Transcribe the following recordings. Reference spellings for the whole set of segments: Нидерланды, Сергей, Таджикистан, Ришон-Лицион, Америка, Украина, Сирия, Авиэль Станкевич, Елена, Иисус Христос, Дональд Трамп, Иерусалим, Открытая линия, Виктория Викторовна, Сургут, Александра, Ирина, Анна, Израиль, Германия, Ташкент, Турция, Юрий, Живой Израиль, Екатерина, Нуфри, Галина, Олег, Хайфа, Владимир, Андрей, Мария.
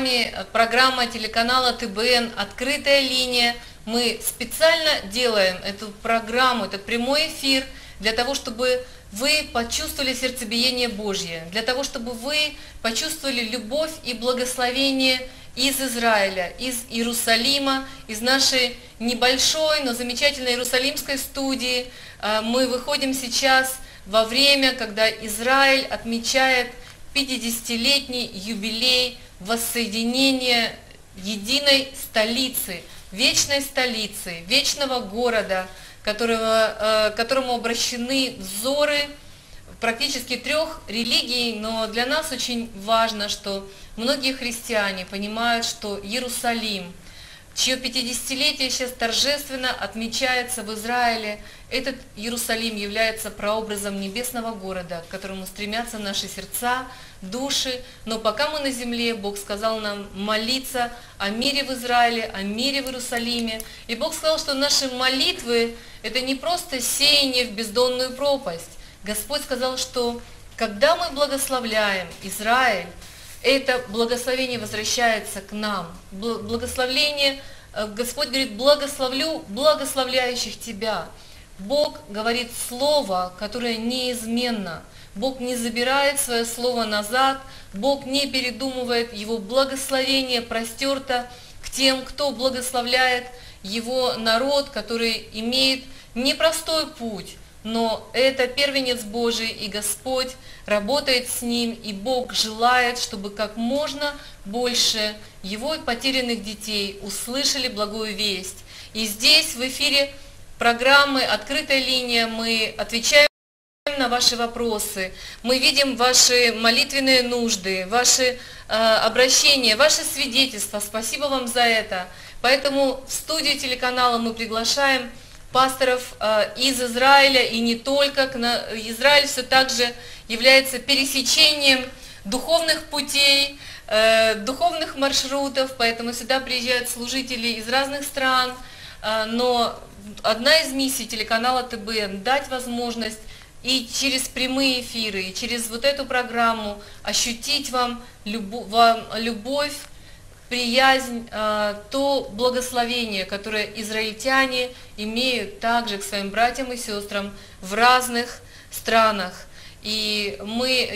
вами программа телеканала ТБН «Открытая линия». Мы специально делаем эту программу, этот прямой эфир для того, чтобы вы почувствовали сердцебиение Божье, для того, чтобы вы почувствовали любовь и благословение из Израиля, из Иерусалима, из нашей небольшой, но замечательной Иерусалимской студии. Мы выходим сейчас во время, когда Израиль отмечает 50-летний юбилей воссоединения единой столицы, вечной столицы, вечного города, которому обращены взоры практически 3 религий, но для нас очень важно, что многие христиане понимают, что Иерусалим, чье 50-летие сейчас торжественно отмечается в Израиле, этот Иерусалим является прообразом небесного города, к которому стремятся наши сердца, души. Но пока мы на земле, Бог сказал нам молиться о мире в Израиле, о мире в Иерусалиме. И Бог сказал, что наши молитвы – это не просто сеяние в бездонную пропасть. Господь сказал, что когда мы благословляем Израиль, это благословение возвращается к нам. Благословление, Господь говорит, благословлю благословляющих тебя. Бог говорит слово, которое неизменно. Бог не забирает свое слово назад, Бог не передумывает, его благословение простерто к тем, кто благословляет его народ, который имеет непростой путь. Но это первенец Божий, и Господь работает с ним, и Бог желает, чтобы как можно больше его потерянных детей услышали благую весть. И здесь, в эфире программы «Открытая линия», мы отвечаем на ваши вопросы, мы видим ваши молитвенные нужды, ваши обращения, ваши свидетельства. Спасибо вам за это. Поэтому в студию телеканала мы приглашаем пасторов из Израиля, и не только. Израиль все так же является пересечением духовных путей, духовных маршрутов, поэтому сюда приезжают служители из разных стран. Но одна из миссий телеканала ТБН – дать возможность и через прямые эфиры, и через вот эту программу ощутить вам любовь, приязнь, то благословение, которое израильтяне имеют также к своим братьям и сестрам в разных странах. И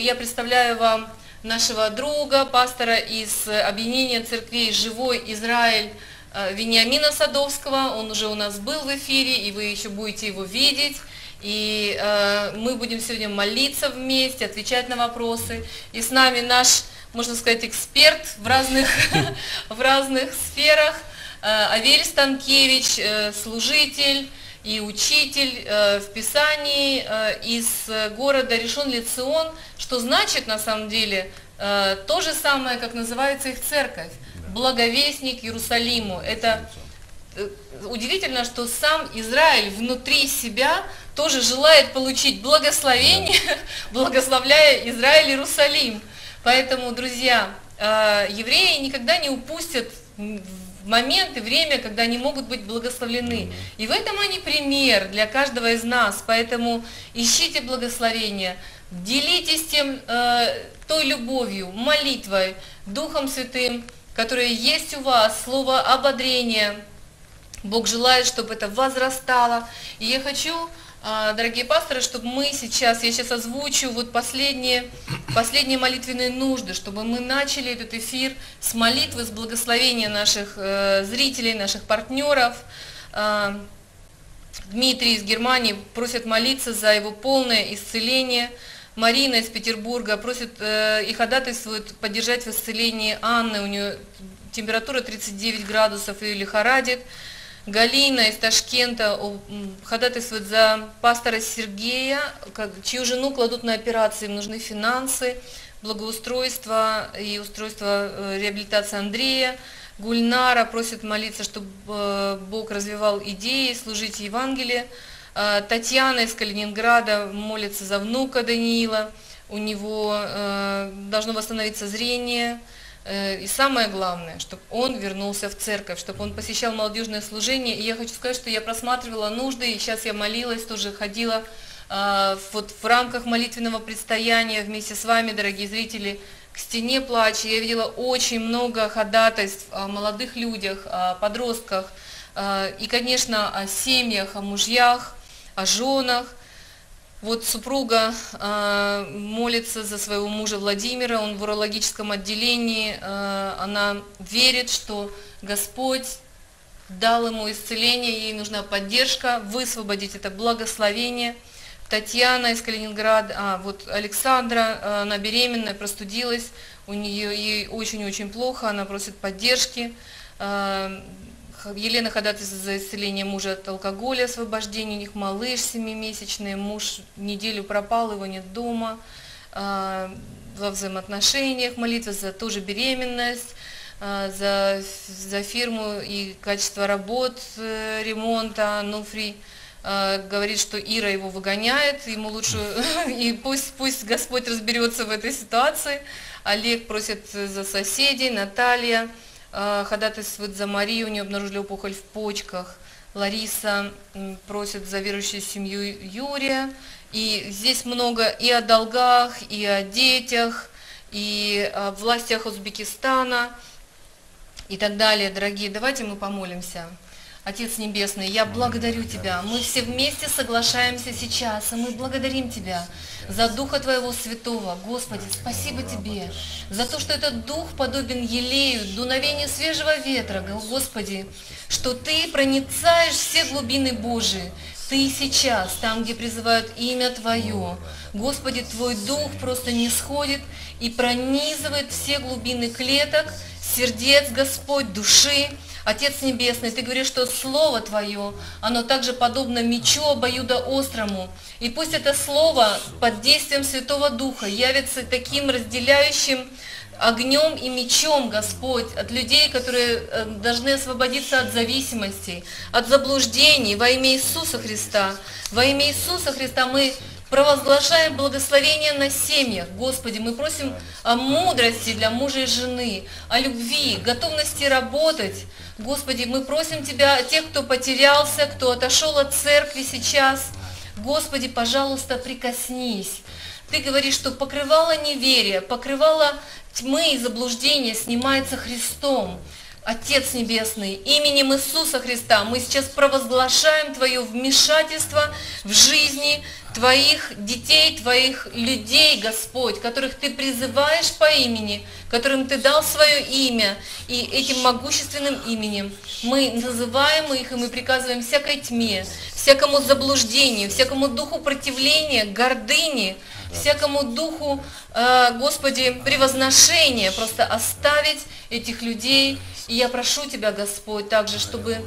я представляю вам нашего друга, пастора из объединения церквей «Живой Израиль» Вениамина Садовского. Он уже у нас был в эфире, и вы еще будете его видеть. И мы будем сегодня молиться вместе, отвечать на вопросы. И с нами наш, можно сказать, эксперт в разных сферах. Авиэль Станкевич, служитель и учитель в Писании из города Ришон-Лицион, что значит на самом деле то же самое, как называется их церковь. Благовестник Иерусалиму. Это удивительно, что сам Израиль внутри себя тоже желает получить благословение, благословляя Израиль и Иерусалим. Поэтому, друзья, евреи никогда не упустят момент и время, когда они могут быть благословлены. И в этом они пример для каждого из нас. Поэтому ищите благословения, делитесь той любовью, молитвой, Духом Святым, которое есть у вас, слово ободрения. Бог желает, чтобы это возрастало. И я хочу, дорогие пасторы, чтобы я сейчас озвучу вот последние молитвенные нужды, чтобы мы начали этот эфир с молитвы, с благословения наших зрителей, наших партнеров. Дмитрий из Германии просит молиться за его полное исцеление. Марина из Петербурга просит и ходатайствует поддержать в исцелении Анны. У нее температура 39 градусов, ее лихорадит. Галина из Ташкента ходатайствует за пастора Сергея, чью жену кладут на операции, им нужны финансы, благоустройство и устройство реабилитации Андрея. Гульнара просит молиться, чтобы Бог развивал идеи, служить Евангелие. Татьяна из Калининграда молится за внука Даниила, у него должно восстановиться зрение. И самое главное, чтобы он вернулся в церковь, чтобы он посещал молодежное служение. И я хочу сказать, что я просматривала нужды, и сейчас я молилась, тоже ходила вот в рамках молитвенного предстояния вместе с вами, дорогие зрители, к стене плача. Я видела очень много ходатайств о молодых людях, о подростках и, конечно, о семьях, о мужьях, о женах. Вот супруга молится за своего мужа Владимира, он в урологическом отделении, она верит, что Господь дал ему исцеление, ей нужна поддержка, высвободить это благословение. Татьяна из Калининграда, вот Александра, она беременная, простудилась, у нее ей очень-очень плохо, она просит поддержки. Елена ходатайствует за исцеление мужа от алкоголя, освобождение, у них малыш 7-месячный, муж неделю пропал, его нет дома, во взаимоотношениях, молитва за ту же беременность, за фирму и качество работ, ремонта, Нуфри. Говорит, что Ира его выгоняет, ему лучше, и пусть Господь разберется в этой ситуации. Олег просит за соседей, Наталья ходатайствует за Марию, у нее обнаружили опухоль в почках. Лариса просит за верующую семью Юрия. И здесь много и о долгах, и о детях, и о властях Узбекистана, и так далее. Дорогие, давайте мы помолимся. Отец Небесный, я благодарю Тебя. Мы все вместе соглашаемся сейчас, и мы благодарим Тебя за Духа Твоего Святого. Господи, спасибо Тебе за то, что этот Дух подобен елею, дуновению свежего ветра. Господи, что Ты проницаешь все глубины Божии. Ты сейчас, там, где призывают имя Твое. Господи, Твой Дух просто не сходит и пронизывает все глубины клеток, сердец, Господь, души. Отец Небесный, Ты говоришь, что Слово Твое, оно также подобно мечу обоюдоострому. И пусть это Слово под действием Святого Духа явится таким разделяющим огнем и мечом, Господь, от людей, которые должны освободиться от зависимости, от заблуждений во имя Иисуса Христа. Во имя Иисуса Христа мы провозглашаем благословение на семьях. Господи, мы просим о мудрости для мужа и жены, о любви, готовности работать. Господи, мы просим Тебя, тех, кто потерялся, кто отошел от церкви сейчас. Господи, пожалуйста, прикоснись. Ты говоришь, что покрывало неверия, покрывало тьмы и заблуждения снимается Христом. Отец Небесный, именем Иисуса Христа мы сейчас провозглашаем Твое вмешательство в жизни Твоих детей, Твоих людей, Господь, которых Ты призываешь по имени, которым Ты дал свое имя, и этим могущественным именем мы называем их, и мы приказываем всякой тьме, всякому заблуждению, всякому духу противления, гордыни, всякому духу, Господи, превозношения, просто оставить этих людей. И я прошу Тебя, Господь, также, чтобы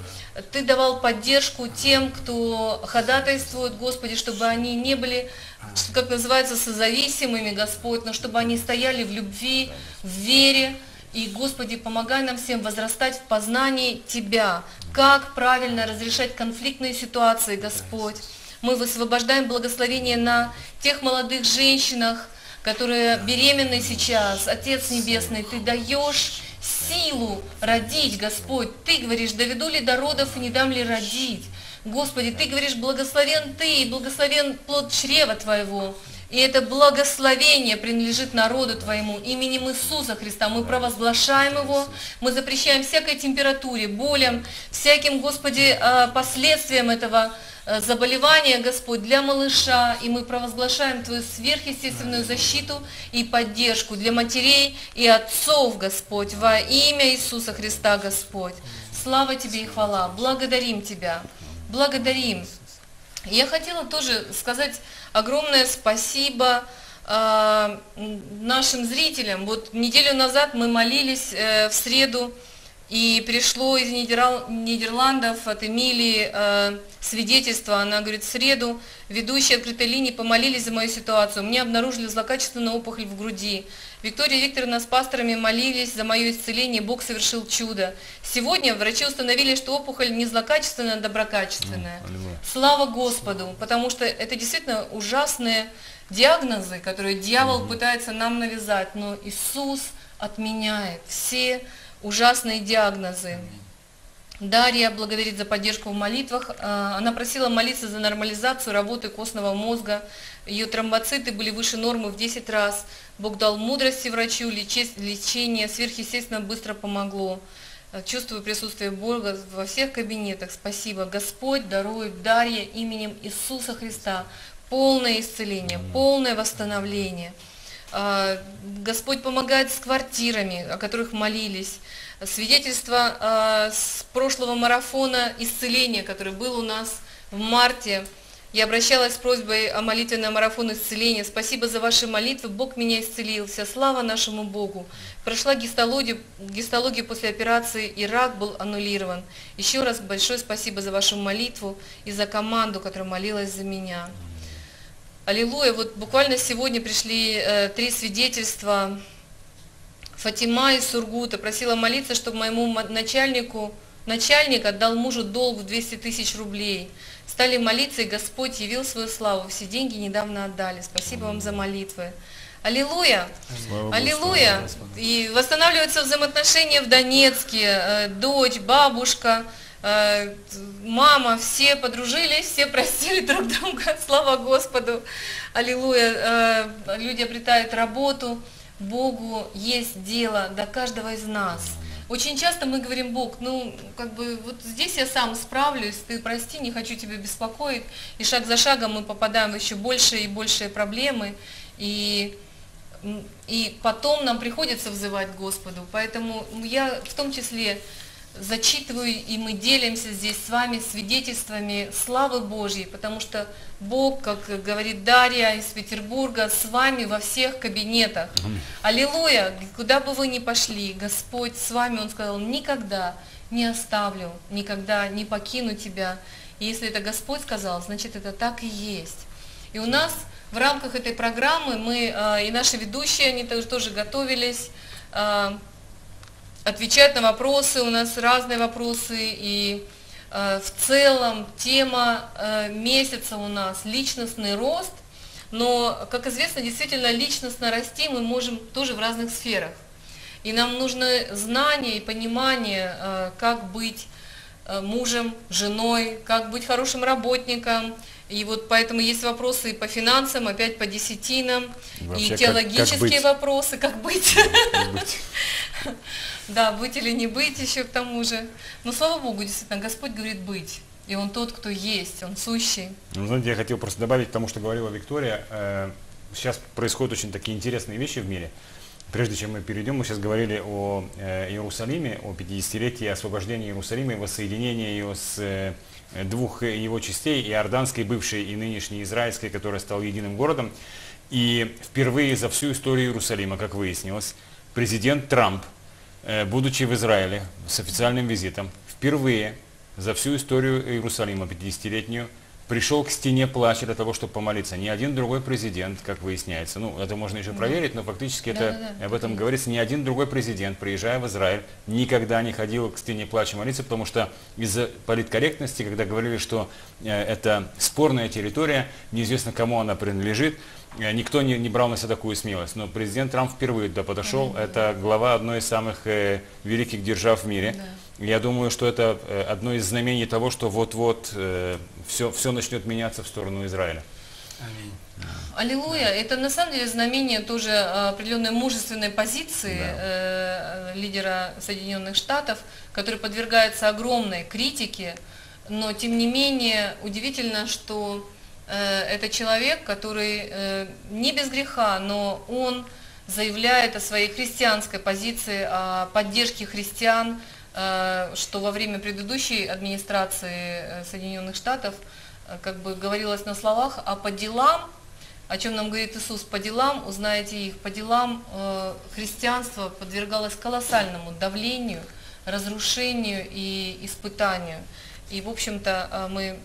Ты давал поддержку тем, кто ходатайствует, Господи, чтобы они не были, как называется, созависимыми, Господь, но чтобы они стояли в любви, в вере. И, Господи, помогай нам всем возрастать в познании Тебя. Как правильно разрешать конфликтные ситуации, Господь. Мы высвобождаем благословение на тех молодых женщинах, которые беременны сейчас. Отец Небесный, Ты даешь силу родить, Господь. Ты говоришь, доведу ли до родов и не дам ли родить. Господи, Ты говоришь, благословен Ты, и благословен плод чрева Твоего. И это благословение принадлежит народу Твоему, именем Иисуса Христа. Мы провозглашаем его, мы запрещаем всякой температуре, болям, всяким, Господи, последствиям этого заболевания, Господь, для малыша. И мы провозглашаем Твою сверхъестественную защиту и поддержку для матерей и отцов, Господь, во имя Иисуса Христа, Господь. Слава Тебе и хвала. Благодарим Тебя. Благодарим. Я хотела тоже сказать огромное спасибо нашим зрителям. Вот неделю назад мы молились в среду, и пришло из Нидерландов от Эмилии свидетельство. Она говорит, в среду ведущие открытой линии помолились за мою ситуацию. Мне обнаружили злокачественную опухоль в груди. Виктория Викторовна с пасторами молились за мое исцеление, Бог совершил чудо. Сегодня врачи установили, что опухоль не злокачественная, а доброкачественная. Слава Господу, потому что это действительно ужасные диагнозы, которые дьявол пытается нам навязать. Но Иисус отменяет все ужасные диагнозы. Дарья благодарит за поддержку в молитвах. Она просила молиться за нормализацию работы костного мозга. Ее тромбоциты были выше нормы в 10 раз. Бог дал мудрости врачу, лечение сверхъестественно быстро помогло. Чувствую присутствие Бога во всех кабинетах. Спасибо. Господь дарует Дарье именем Иисуса Христа полное исцеление, полное восстановление. Господь помогает с квартирами, о которых молились. Свидетельство с прошлого марафона исцеления, который был у нас в марте. Я обращалась с просьбой о молитве на марафон исцеления. Спасибо за ваши молитвы, Бог меня исцелил. Вся слава нашему Богу. Прошла гистология после операции, и рак был аннулирован. Еще раз большое спасибо за вашу молитву и за команду, которая молилась за меня. Аллилуйя. Вот буквально сегодня пришли три свидетельства. Фатима из Сургута просила молиться, чтобы моему начальник отдал мужу долг в 200 тысяч рублей. Стали молиться, и Господь явил свою славу. Все деньги недавно отдали. Спасибо вам за молитвы. Аллилуйя! Слава Аллилуйя! Господу. И восстанавливаются взаимоотношения в Донецке. Дочь, бабушка, мама, все подружились, все простили друг друга. Слава Господу! Аллилуйя! Люди обретают работу. Богу есть дело до каждого из нас. Очень часто мы говорим: Бог, ну, как бы, вот здесь я сам справлюсь, ты прости, не хочу тебя беспокоить. И шаг за шагом мы попадаем в еще больше и большие проблемы. И потом нам приходится взывать к Господу. Поэтому я в том числе зачитываю, и мы делимся здесь с вами свидетельствами славы Божьей, потому что Бог, как говорит Дарья из Петербурга, с вами во всех кабинетах. Аллилуйя! Куда бы вы ни пошли, Господь с вами. Он сказал: никогда не оставлю, никогда не покину тебя. И если это Господь сказал, значит, это так и есть. И у нас в рамках этой программы мы и наши ведущие, они тоже готовились отвечать на вопросы. У нас разные вопросы, и в целом тема месяца у нас личностный рост, но, как известно, действительно личностно расти мы можем тоже в разных сферах, и нам нужны знания и понимание, как быть мужем, женой, как быть хорошим работником. И вот поэтому есть вопросы и по финансам, опять по десятинам, вообще, и теологические вопросы, как быть. Да, быть или не быть еще к тому же. Но слава Богу, действительно, Господь говорит быть. И Он тот, кто есть, Он сущий. Ну, знаете, я хотел просто добавить к тому, что говорила Виктория. Сейчас происходят очень такие интересные вещи в мире. Прежде чем мы перейдем, мы сейчас говорили о Иерусалиме, о 50-летии освобождения Иерусалима и воссоединении ее с двух его частей, иорданской, бывшей, и нынешней израильской, которая стала единым городом. И впервые за всю историю Иерусалима, как выяснилось, президент Трамп, будучи в Израиле с официальным визитом, впервые за всю историю Иерусалима 50-летнюю пришел к стене плача для того, чтобы помолиться. Ни один другой президент, как выясняется, ну, это можно еще проверить, но фактически об этом говорится, ни один другой президент, приезжая в Израиль, никогда не ходил к стене плача молиться, потому что из-за политкорректности, когда говорили, что это спорная территория, неизвестно, кому она принадлежит, никто не брал на себя такую смелость. Но президент Трамп впервые туда подошел, это глава одной из самых великих держав в мире. Я думаю, что это одно из знамений того, что вот-вот все начнет меняться в сторону Израиля. Аминь. Аллилуйя. Это на самом деле знамение тоже определенной мужественной позиции лидера Соединенных Штатов, который подвергается огромной критике, но тем не менее удивительно, что это человек, который не без греха, но он заявляет о своей христианской позиции, о поддержке христиан, что во время предыдущей администрации Соединенных Штатов как бы говорилось на словах, а по делам, о чем нам говорит Иисус, по делам узнаете их, по делам христианство подвергалось колоссальному давлению, разрушению и испытанию. И, в общем-то, мы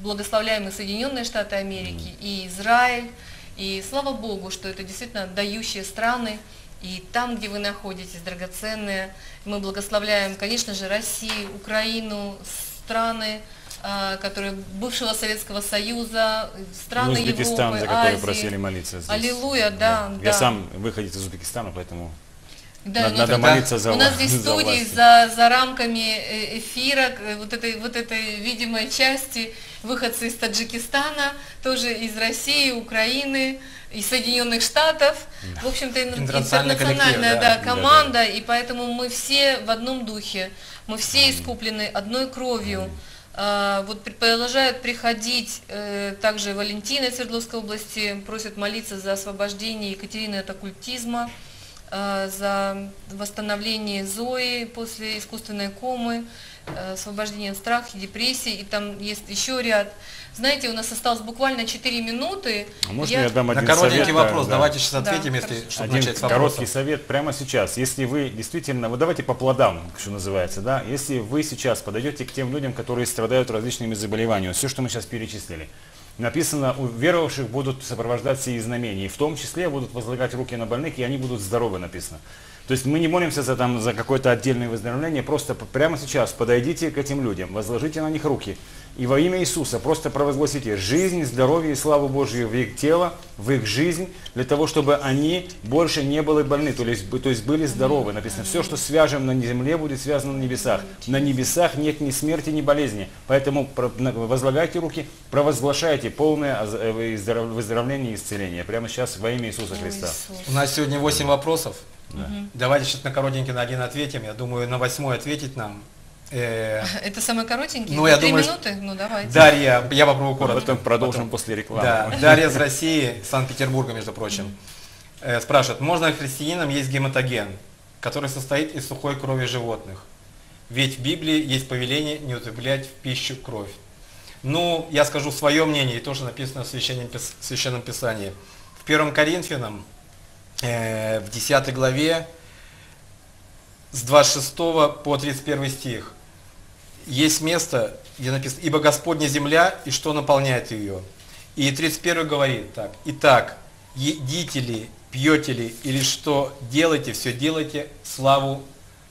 благословляем и Соединенные Штаты Америки, и Израиль, и слава Богу, что это действительно дающие страны. И там, где вы находитесь, драгоценные, мы благословляем, конечно же, Россию, Украину, страны, которые бывшего Советского Союза, страны Европы, Азии. Узбекистан, за который просили молиться здесь. Аллилуйя, да. Я сам выходец из Узбекистана, поэтому... Да, надо молиться за вас. У нас здесь студии за рамками эфира, вот этой видимой части, выходцы из Таджикистана, тоже из России, Украины, из Соединенных Штатов. В общем-то, интернациональная команда, да. И поэтому мы все в одном духе, мы все искуплены одной кровью. Вот продолжают приходить также Валентина из Свердловской области, просят молиться за освобождение Екатерины от оккультизма, за восстановление Зои после искусственной комы, освобождение от страха и депрессии, и там есть еще ряд. Знаете, у нас осталось буквально 4 минуты. А можно я дам один коротенький вопрос? Да. Давайте сейчас ответим, да, если чтобы один начать с вопроса. Короткий совет прямо сейчас. Если вы действительно, вот давайте по плодам, что называется, да, если вы сейчас подойдете к тем людям, которые страдают различными заболеваниями, все, что мы сейчас перечислили. Написано, у веровавших будут сопровождать сии знамения, в том числе будут возлагать руки на больных, и они будут здоровы, написано. То есть мы не молимся за какое-то отдельное выздоровление, просто прямо сейчас подойдите к этим людям, возложите на них руки. И во имя Иисуса просто провозгласите жизнь, здоровье и славу Божию в их тело, в их жизнь, для того, чтобы они больше не были больны, то есть были здоровы. Написано, все, что свяжем на земле, будет связано на небесах. На небесах нет ни смерти, ни болезни. Поэтому возлагайте руки, провозглашайте полное выздоровление и исцеление. Прямо сейчас во имя Иисуса Христа. У нас сегодня 8 вопросов. Да. Давайте сейчас на коротенький на один ответим. Я думаю, на 8 ответить нам. Это самые коротенькие? Ну, 3 минуты? Ну, давайте. Дарья, я попробую коротко. Потом продолжим после рекламы. Да. Дарья из России, Санкт-Петербурга, между прочим, спрашивает, можно ли христианам есть гематоген, который состоит из сухой крови животных? Ведь в Библии есть повеление не употреблять в пищу кровь. Ну, я скажу свое мнение, и то, что написано в Священном Писании. В 1 Коринфянам, в 10 главе, с 26 по 31 стих. Есть место, где написано «Ибо Господня земля, и что наполняет ее?» И 31 говорит так: «Итак, едите ли, пьете ли, или что делаете, все делайте славу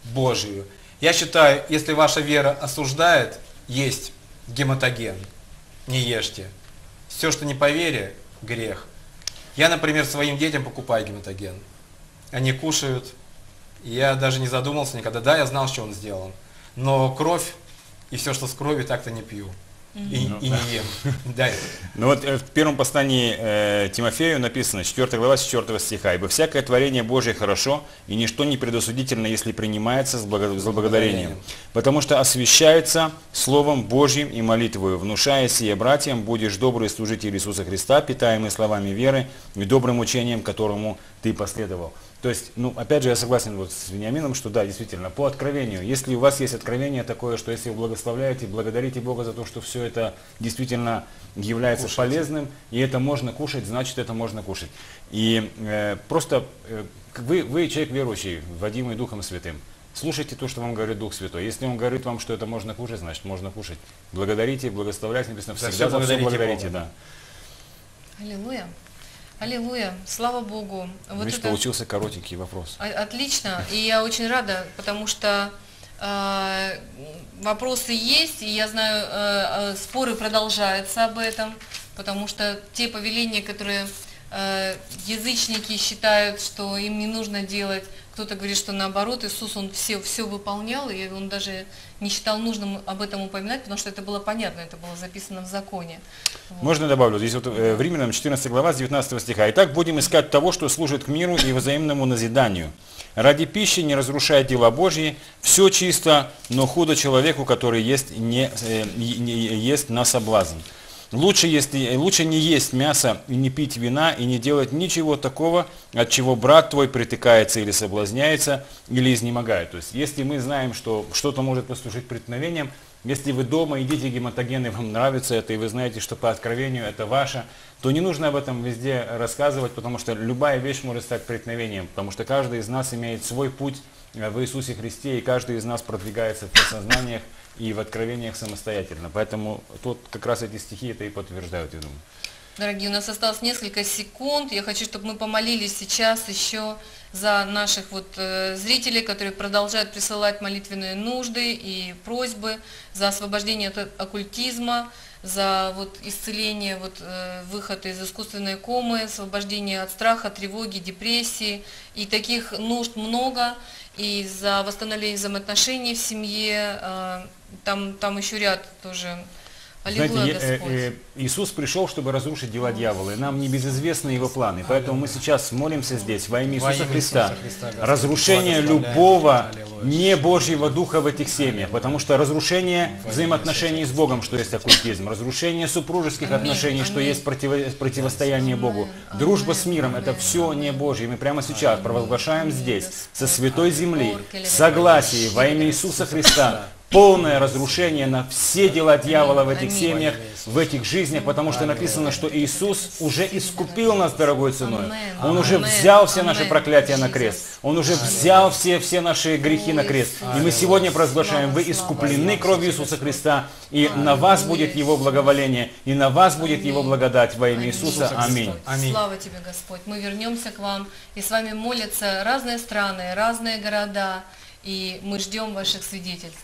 Божию». Я считаю, если ваша вера осуждает, есть гематоген, не ешьте. Все, что не по вере, грех. Я, например, своим детям покупаю гематоген. Они кушают, я даже не задумался никогда. Да, я знал, что он сделан. Но кровь и все, что с крови, так-то не пью. Не ем. Да. Ну вот в первом послании Тимофею написано, 4 глава, 4 стиха. «Ибо всякое творение Божие хорошо, и ничто не предосудительно, если принимается с благодарением, потому что освящается Словом Божьим и молитвою, внушая сие братьям, будешь добрый служитель Иисуса Христа, питаемый словами веры и добрым учением, которому ты последовал». То есть, ну, опять же, я согласен вот с Вениамином, что да, действительно, по откровению. Если у вас есть откровение такое, что если вы благословляете, благодарите Бога за то, что все это действительно является полезным, и это можно кушать, значит, это можно кушать. И просто вы человек верующий, водимый Духом Святым. Слушайте то, что вам говорит Дух Святой. Если он говорит вам, что это можно кушать, значит, можно кушать. Благодарите, благословляйте, написано, всегда за все благодарите. Да. Аллилуйя. Аллилуйя, слава Богу. Вот видишь, это... получился коротенький вопрос. Отлично, и я очень рада, потому что вопросы есть, и я знаю, споры продолжаются об этом, потому что те повеления, которые язычники считают, что им не нужно делать, кто-то говорит, что наоборот, Иисус, он все выполнял, и он даже не считал нужным об этом упоминать, потому что это было понятно, это было записано в законе. Вот. Можно добавлю, здесь вот в Римлянам 14 глава, с 19 стиха. «Итак, будем искать того, что служит к миру и взаимному назиданию. Ради пищи не разрушая дела Божьи, все чисто, но худо человеку, который ест на соблазн. Лучше не есть мясо, и не пить вина, и не делать ничего такого, от чего брат твой притыкается или соблазняется, или изнемогает». То есть, если мы знаем, что что-то может послужить преткновением, если вы дома едите гематогены, вам нравится это, и вы знаете, что по откровению это ваше, то не нужно об этом везде рассказывать, потому что любая вещь может стать преткновением, потому что каждый из нас имеет свой путь в Иисусе Христе, и каждый из нас продвигается в сознаниях и в откровениях самостоятельно. Поэтому тут как раз эти стихи это и подтверждают, я думаю. Дорогие, у нас осталось несколько секунд. Я хочу, чтобы мы помолились сейчас еще за наших вот зрителей, которые продолжают присылать молитвенные нужды и просьбы, за освобождение от оккультизма, за вот исцеление, вот выход из искусственной комы, освобождение от страха, тревоги, депрессии. И таких нужд много, и за восстановление взаимоотношений в семье, там еще ряд тоже. Знаете, Иисус пришел, чтобы разрушить дела дьявола, и нам небезызвестны его планы. Поэтому мы сейчас молимся здесь во имя Иисуса Христа. Разрушение любого небожьего духа в этих семьях, потому что разрушение взаимоотношений с Богом, что есть оккультизм, разрушение супружеских отношений, что есть противостояние Богу, дружба с миром, это все небожье. Мы прямо сейчас провозглашаем здесь, со святой земли, согласие во имя Иисуса Христа. Полное разрушение на все дела дьявола в этих семьях, в этих жизнях, потому что написано, что Иисус уже искупил нас дорогой ценой. Он уже взял все наши проклятия на крест. Он уже взял все наши грехи на крест. И мы сегодня провозглашаем, вы искуплены кровью Иисуса Христа, и на вас будет Его благоволение, и на вас будет Его благодать во имя Иисуса. Аминь. Слава Тебе, Господь. Мы вернемся к вам, и с вами молятся разные страны, разные города, и мы ждем ваших свидетельств.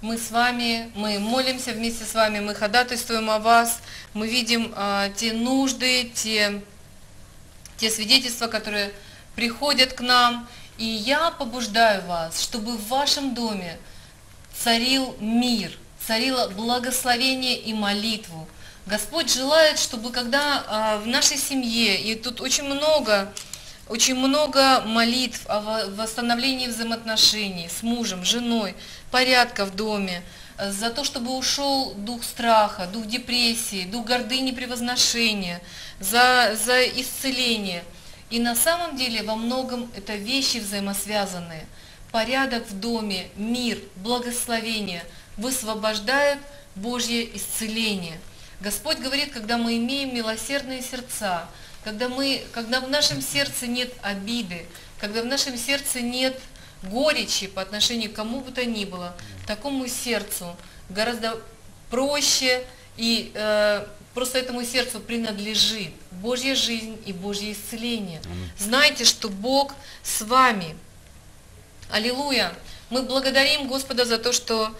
Мы с вами, мы молимся вместе с вами, мы ходатайствуем о вас, мы видим те нужды, те свидетельства, которые приходят к нам. И я побуждаю вас, чтобы в вашем доме царил мир, царило благословение и молитву. Господь желает, чтобы когда в нашей семье, и тут очень много молитв о восстановлении взаимоотношений с мужем, женой, порядка в доме, за то, чтобы ушел дух страха, дух депрессии, дух гордыни, превозношения, за исцеление. И на самом деле во многом это вещи взаимосвязанные. Порядок в доме, мир, благословение высвобождает Божье исцеление. Господь говорит, когда мы имеем милосердные сердца, когда в нашем сердце нет обиды, когда в нашем сердце нет горечи по отношению к кому бы то ни было, такому сердцу гораздо проще, и просто этому сердцу принадлежит Божья жизнь и Божье исцеление. Знайте, что Бог с вами. Аллилуйя! Мы благодарим Господа за то, что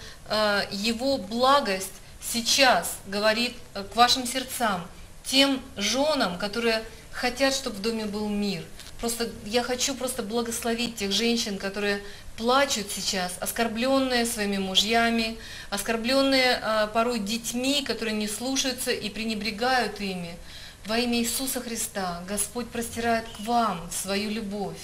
Его благость сейчас говорит к вашим сердцам, тем женам, которые хотят, чтобы в доме был мир. Я хочу благословить тех женщин, которые плачут сейчас, оскорбленные своими мужьями, оскорбленные порой детьми, которые не слушаются и пренебрегают ими. Во имя Иисуса Христа Господь простирает к вам свою любовь.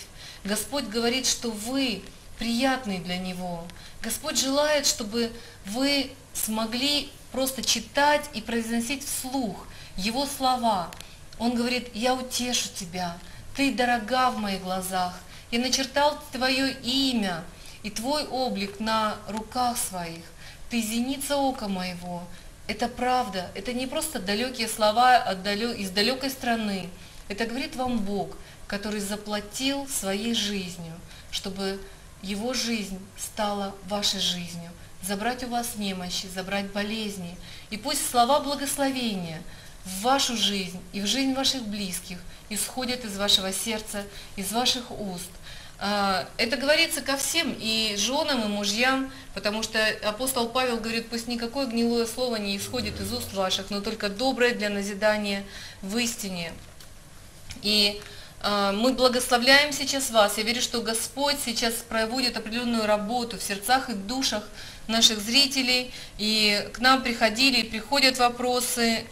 Господь говорит, что вы приятны для Него. Господь желает, чтобы вы смогли просто читать и произносить вслух Его слова. Он говорит: «Я утешу тебя, ты дорога в моих глазах, я начертал твое имя и твой облик на руках своих, ты зеница ока моего». Это правда, это не просто далекие слова из далекой страны, это говорит вам Бог, который заплатил своей жизнью, чтобы Его жизнь стала вашей жизнью, забрать у вас немощи, забрать болезни. И пусть слова благословения в вашу жизнь и в жизнь ваших близких исходят из вашего сердца, из ваших уст. Это говорится ко всем, и женам, и мужьям, потому что апостол Павел говорит: пусть никакое гнилое слово не исходит из уст ваших, но только доброе для назидания в истине. И мы благословляем сейчас вас. Я верю, что Господь сейчас проводит определенную работу в сердцах и душах наших зрителей. И к нам приходили, и приходят вопросы.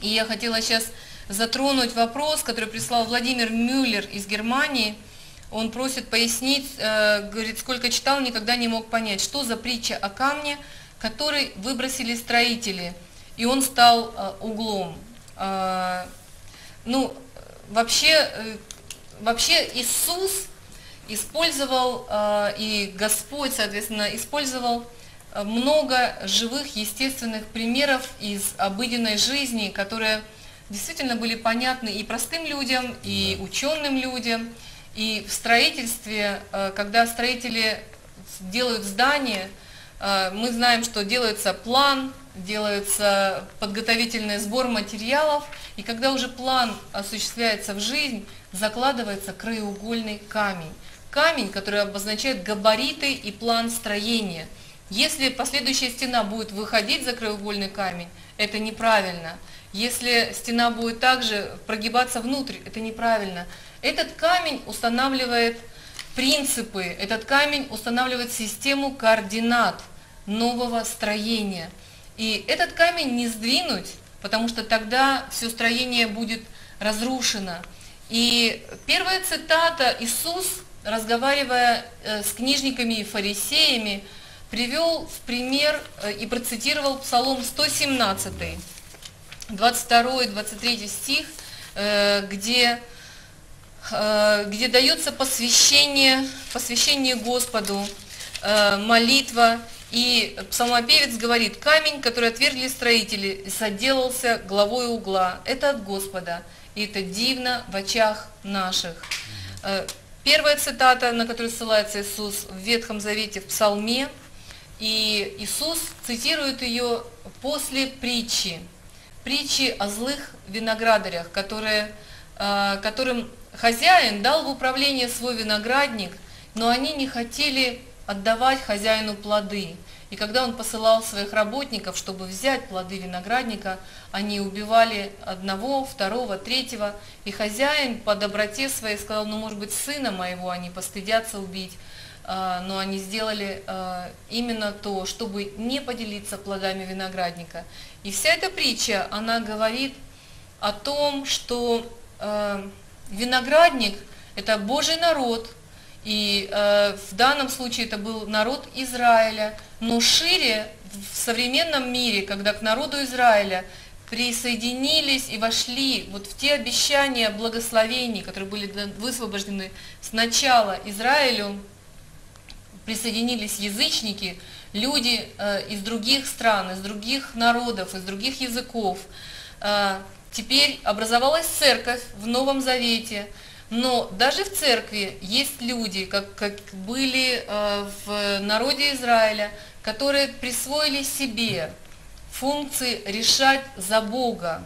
И я хотела сейчас затронуть вопрос, который прислал Владимир Мюллер из Германии. Он просит пояснить, говорит, сколько читал, никогда не мог понять, что за притча о камне, который выбросили строители, и он стал углом. Ну, вообще Иисус использовал, и Господь, соответственно, использовал много живых, естественных примеров из обыденной жизни, которые действительно были понятны и простым людям, и ученым людям. И в строительстве, когда строители делают здание, мы знаем, что делается план, делается подготовительный сбор материалов, и когда уже план осуществляется в жизнь, закладывается краеугольный камень. Камень, который обозначает габариты и план строения. Если последующая стена будет выходить за краеугольный камень, это неправильно. Если стена будет также прогибаться внутрь, это неправильно. Этот камень устанавливает принципы, этот камень устанавливает систему координат нового строения. И этот камень не сдвинуть, потому что тогда все строение будет разрушено. И первая цитата Иисус, разговаривая с книжниками и фарисеями, привел в пример и процитировал Псалом 117, 22-23 стих, где дается посвящение Господу, молитва. И псалмопевец говорит: камень, который отвергли строители, соделался главой угла. Это от Господа, и это дивно в очах наших. Первая цитата, на которую ссылается Иисус в Ветхом Завете, в Псалме, и Иисус цитирует ее после притчи. Притчи о злых виноградарях, которым хозяин дал в управление свой виноградник, но они не хотели отдавать хозяину плоды. И когда он посылал своих работников, чтобы взять плоды виноградника, они убивали одного, второго, третьего. И хозяин по доброте своей сказал: ну, может быть, сына моего они постыдятся убить. Но они сделали именно то, чтобы не поделиться плодами виноградника. И вся эта притча, она говорит о том, что виноградник – это Божий народ, и в данном случае это был народ Израиля, но шире в современном мире, когда к народу Израиля присоединились и вошли вот в те обещания благословений, которые были высвобождены сначала Израилю, присоединились язычники, люди из других стран, из других народов, из других языков. Теперь образовалась церковь в Новом Завете, но даже в церкви есть люди, как были в народе Израиля, которые присвоили себе функции решать за Бога,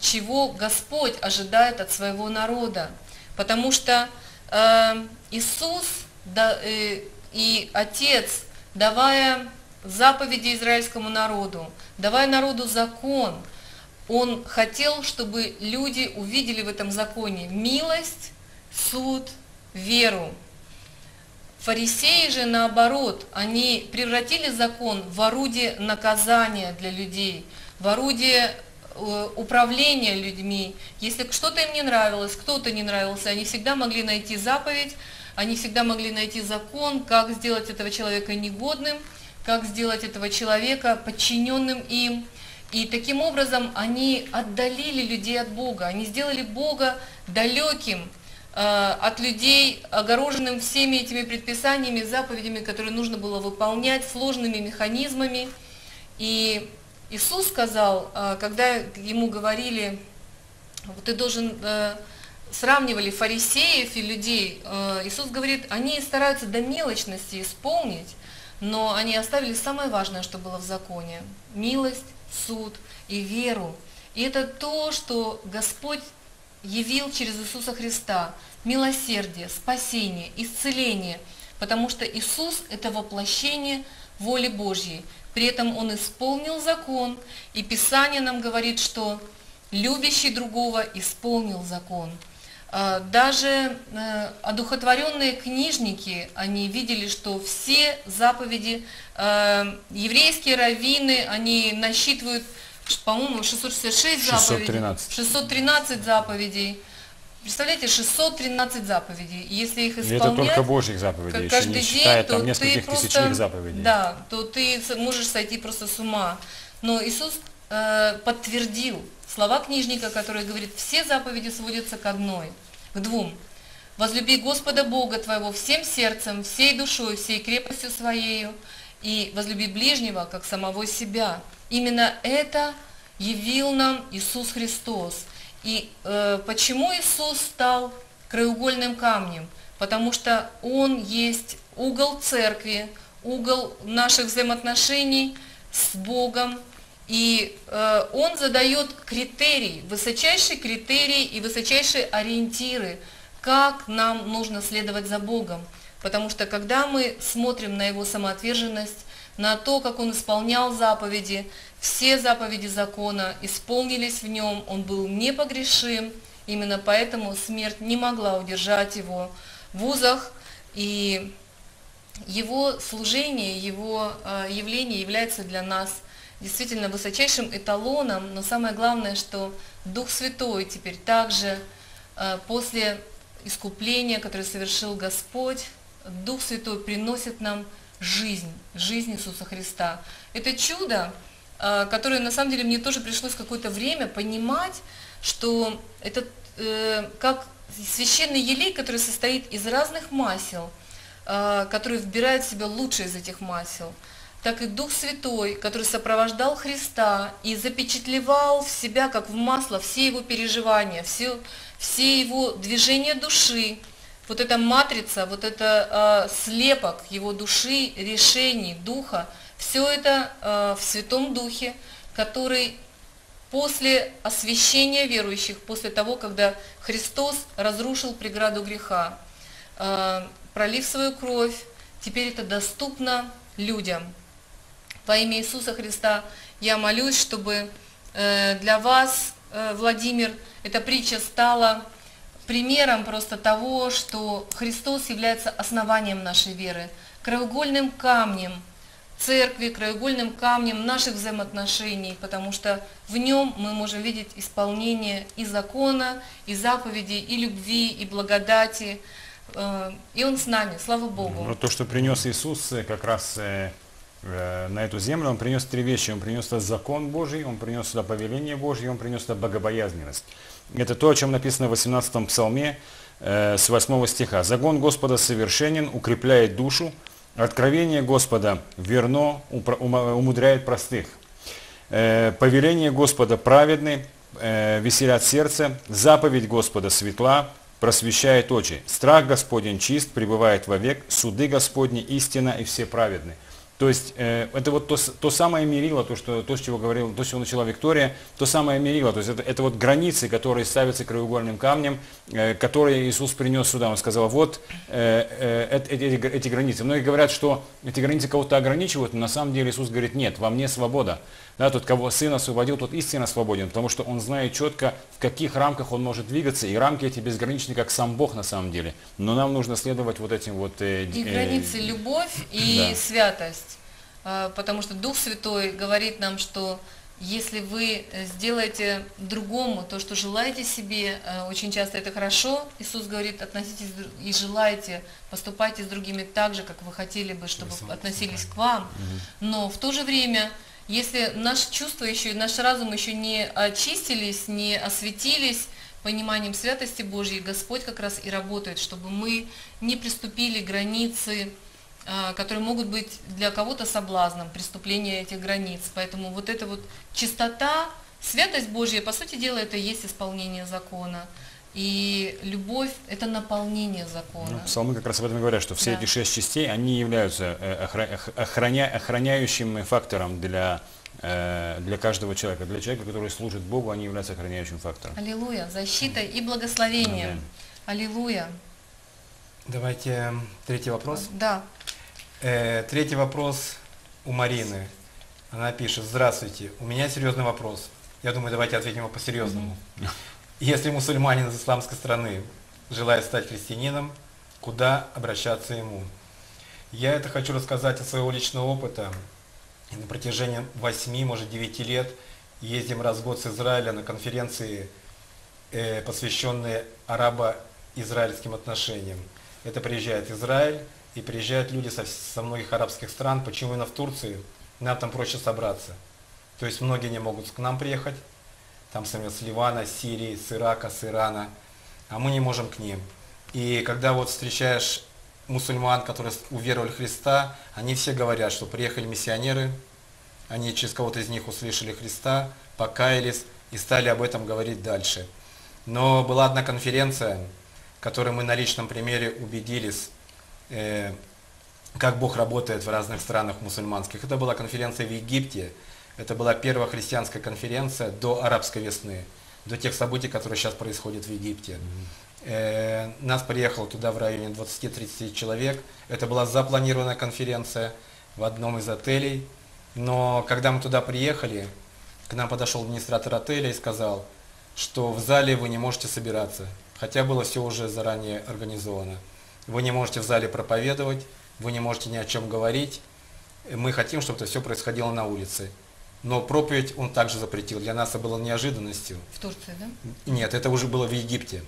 чего Господь ожидает от своего народа. Потому что Иисус и Отец, давая заповеди израильскому народу, давая народу закон, Он хотел, чтобы люди увидели в этом законе милость, суд, веру. Фарисеи же, наоборот, они превратили закон в орудие наказания для людей, в орудие управления людьми. Если что-то им не нравилось, кто-то не нравился, они всегда могли найти заповедь, они всегда могли найти закон, как сделать этого человека негодным, как сделать этого человека подчиненным им. И таким образом они отдалили людей от Бога, они сделали Бога далеким от людей, огороженным всеми этими предписаниями, заповедями, которые нужно было выполнять, сложными механизмами. И Иисус сказал, когда ему говорили, ты должен... сравнивали фарисеев и людей, Иисус говорит, они стараются до мелочности исполнить, но они оставили самое важное, что было в законе – милость, суд и веру. И это то, что Господь явил через Иисуса Христа – милосердие, спасение, исцеление, потому что Иисус – это воплощение воли Божьей. При этом Он исполнил закон, и Писание нам говорит, что любящий другого исполнил закон. Даже одухотворенные книжники, они видели, что все заповеди, еврейские раввины, они насчитывают, по-моему, 613 заповедей. Представляете, 613 заповедей. Если их исполнять, это только Божьих заповедей, еще не считая там нескольких тысячных заповедей. Да, то ты можешь сойти просто с ума. Но Иисус подтвердил слова книжника, который говорит: все заповеди сводятся к двум. Возлюби Господа Бога твоего всем сердцем, всей душой, всей крепостью своею, и возлюби ближнего, как самого себя. Именно это явил нам Иисус Христос. И почему Иисус стал краеугольным камнем? Потому что Он есть угол церкви, угол наших взаимоотношений с Богом. И он задает критерии, высочайшие критерии и высочайшие ориентиры, как нам нужно следовать за Богом. Потому что когда мы смотрим на Его самоотверженность, на то, как Он исполнял заповеди, все заповеди закона исполнились в Нем, Он был непогрешим, именно поэтому смерть не могла удержать Его в узах, и Его служение, Его явление является для нас действительно высочайшим эталоном, но самое главное, что Дух Святой теперь также после искупления, которое совершил Господь, Дух Святой приносит нам жизнь, жизнь Иисуса Христа. Это чудо, которое на самом деле мне тоже пришлось какое-то время понимать, что это как священный елей, который состоит из разных масел, который вбирает в себя лучшее из этих масел, так и Дух Святой, который сопровождал Христа и запечатлевал в себя, как в масло, все его переживания, все его движения души, вот эта матрица, вот это слепок его души, решений, духа, все это в Святом Духе, который после освящения верующих, после того, когда Христос разрушил преграду греха, пролив свою кровь, теперь это доступно людям. Во имя Иисуса Христа я молюсь, чтобы для вас, Владимир, эта притча стала примером просто того, что Христос является основанием нашей веры, краеугольным камнем церкви, краеугольным камнем наших взаимоотношений, потому что в нем мы можем видеть исполнение и закона, и заповедей, и любви, и благодати. И Он с нами, слава Богу. Вот то, что принес Иисус как раз на эту землю, Он принес три вещи. Он принес сюда закон Божий, Он принес сюда повеление Божье, Он принес сюда богобоязненность. Это то, о чем написано в 18-м псалме с 8 стиха. «Закон Господа совершенен, укрепляет душу, откровение Господа верно, умудряет простых. Повеление Господа праведны, веселят сердце, заповедь Господа светла, просвещает очи. Страх Господень чист, пребывает вовек, суды Господни истина и все праведны». То есть это вот то самое мерило, то, с чего начала Виктория, то самое мерило. То есть это вот границы, которые ставятся краеугольным камнем, которые Иисус принес сюда. Он сказал, вот эти границы. Многие говорят, что эти границы кого-то ограничивают, но на самом деле Иисус говорит, нет, во мне свобода. Да, тот, кого Сын освободил, тот истинно свободен, потому что Он знает четко, в каких рамках Он может двигаться, и рамки эти безграничны, как сам Бог на самом деле. Но нам нужно следовать вот этим вот... и границы любовь и святость. Потому что Дух Святой говорит нам, что если вы сделаете другому то, что желаете себе, очень часто это хорошо, Иисус говорит, относитесь и желайте, поступайте с другими так же, как вы хотели бы, чтобы относились к вам. Но в то же время, если наши чувства еще и наш разум еще не очистились, не осветились пониманием святости Божьей, Господь как раз и работает, чтобы мы не приступили к границе, которые могут быть для кого-то соблазном, преступление этих границ. Поэтому вот эта вот чистота, святость Божья, по сути дела, это и есть исполнение закона. И любовь – это наполнение закона. Ну, псалмы как раз об этом говорят, что все эти шесть частей, они являются охраняющим фактором для каждого человека. Для человека, который служит Богу, они являются охраняющим фактором. Аллилуйя! Защита и благословение. Аллилуйя! Давайте третий вопрос. Да. Третий вопрос у Марины. Она пишет, здравствуйте, у меня серьезный вопрос. Я думаю, давайте ответим его по-серьезному. Если мусульманин из исламской страны желает стать христианином, куда обращаться ему? Я это хочу рассказать от своего личного опыта. На протяжении 8, может 9 лет ездим раз в год с Израиля на конференции, посвященные арабо-израильским отношениям. Это приезжает Израиль, и приезжают люди со многих арабских стран. Почему именно в Турции? Нам там проще собраться. То есть многие не могут к нам приехать, там сами с Ливана, с Сирии, с Ирака, с Ирана, а мы не можем к ним. И когда вот встречаешь мусульман, которые уверовали в Христа, они все говорят, что приехали миссионеры, они через кого-то из них услышали Христа, покаялись и стали об этом говорить дальше. Но была одна конференция, в которой мы на личном примере убедились, как Бог работает в разных странах мусульманских. Это была конференция в Египте. Это была первая христианская конференция до арабской весны, до тех событий, которые сейчас происходят в Египте. Нас приехало туда в районе 20-30 человек. Это была запланированная конференция в одном из отелей. Но когда мы туда приехали, к нам подошел администратор отеля и сказал, что в зале вы не можете собираться, хотя было все уже заранее организовано. Вы не можете в зале проповедовать, вы не можете ни о чем говорить. Мы хотим, чтобы это все происходило на улице. Но проповедь он также запретил. Для нас это было неожиданностью. В Турции, да? Нет, это уже было в Египте.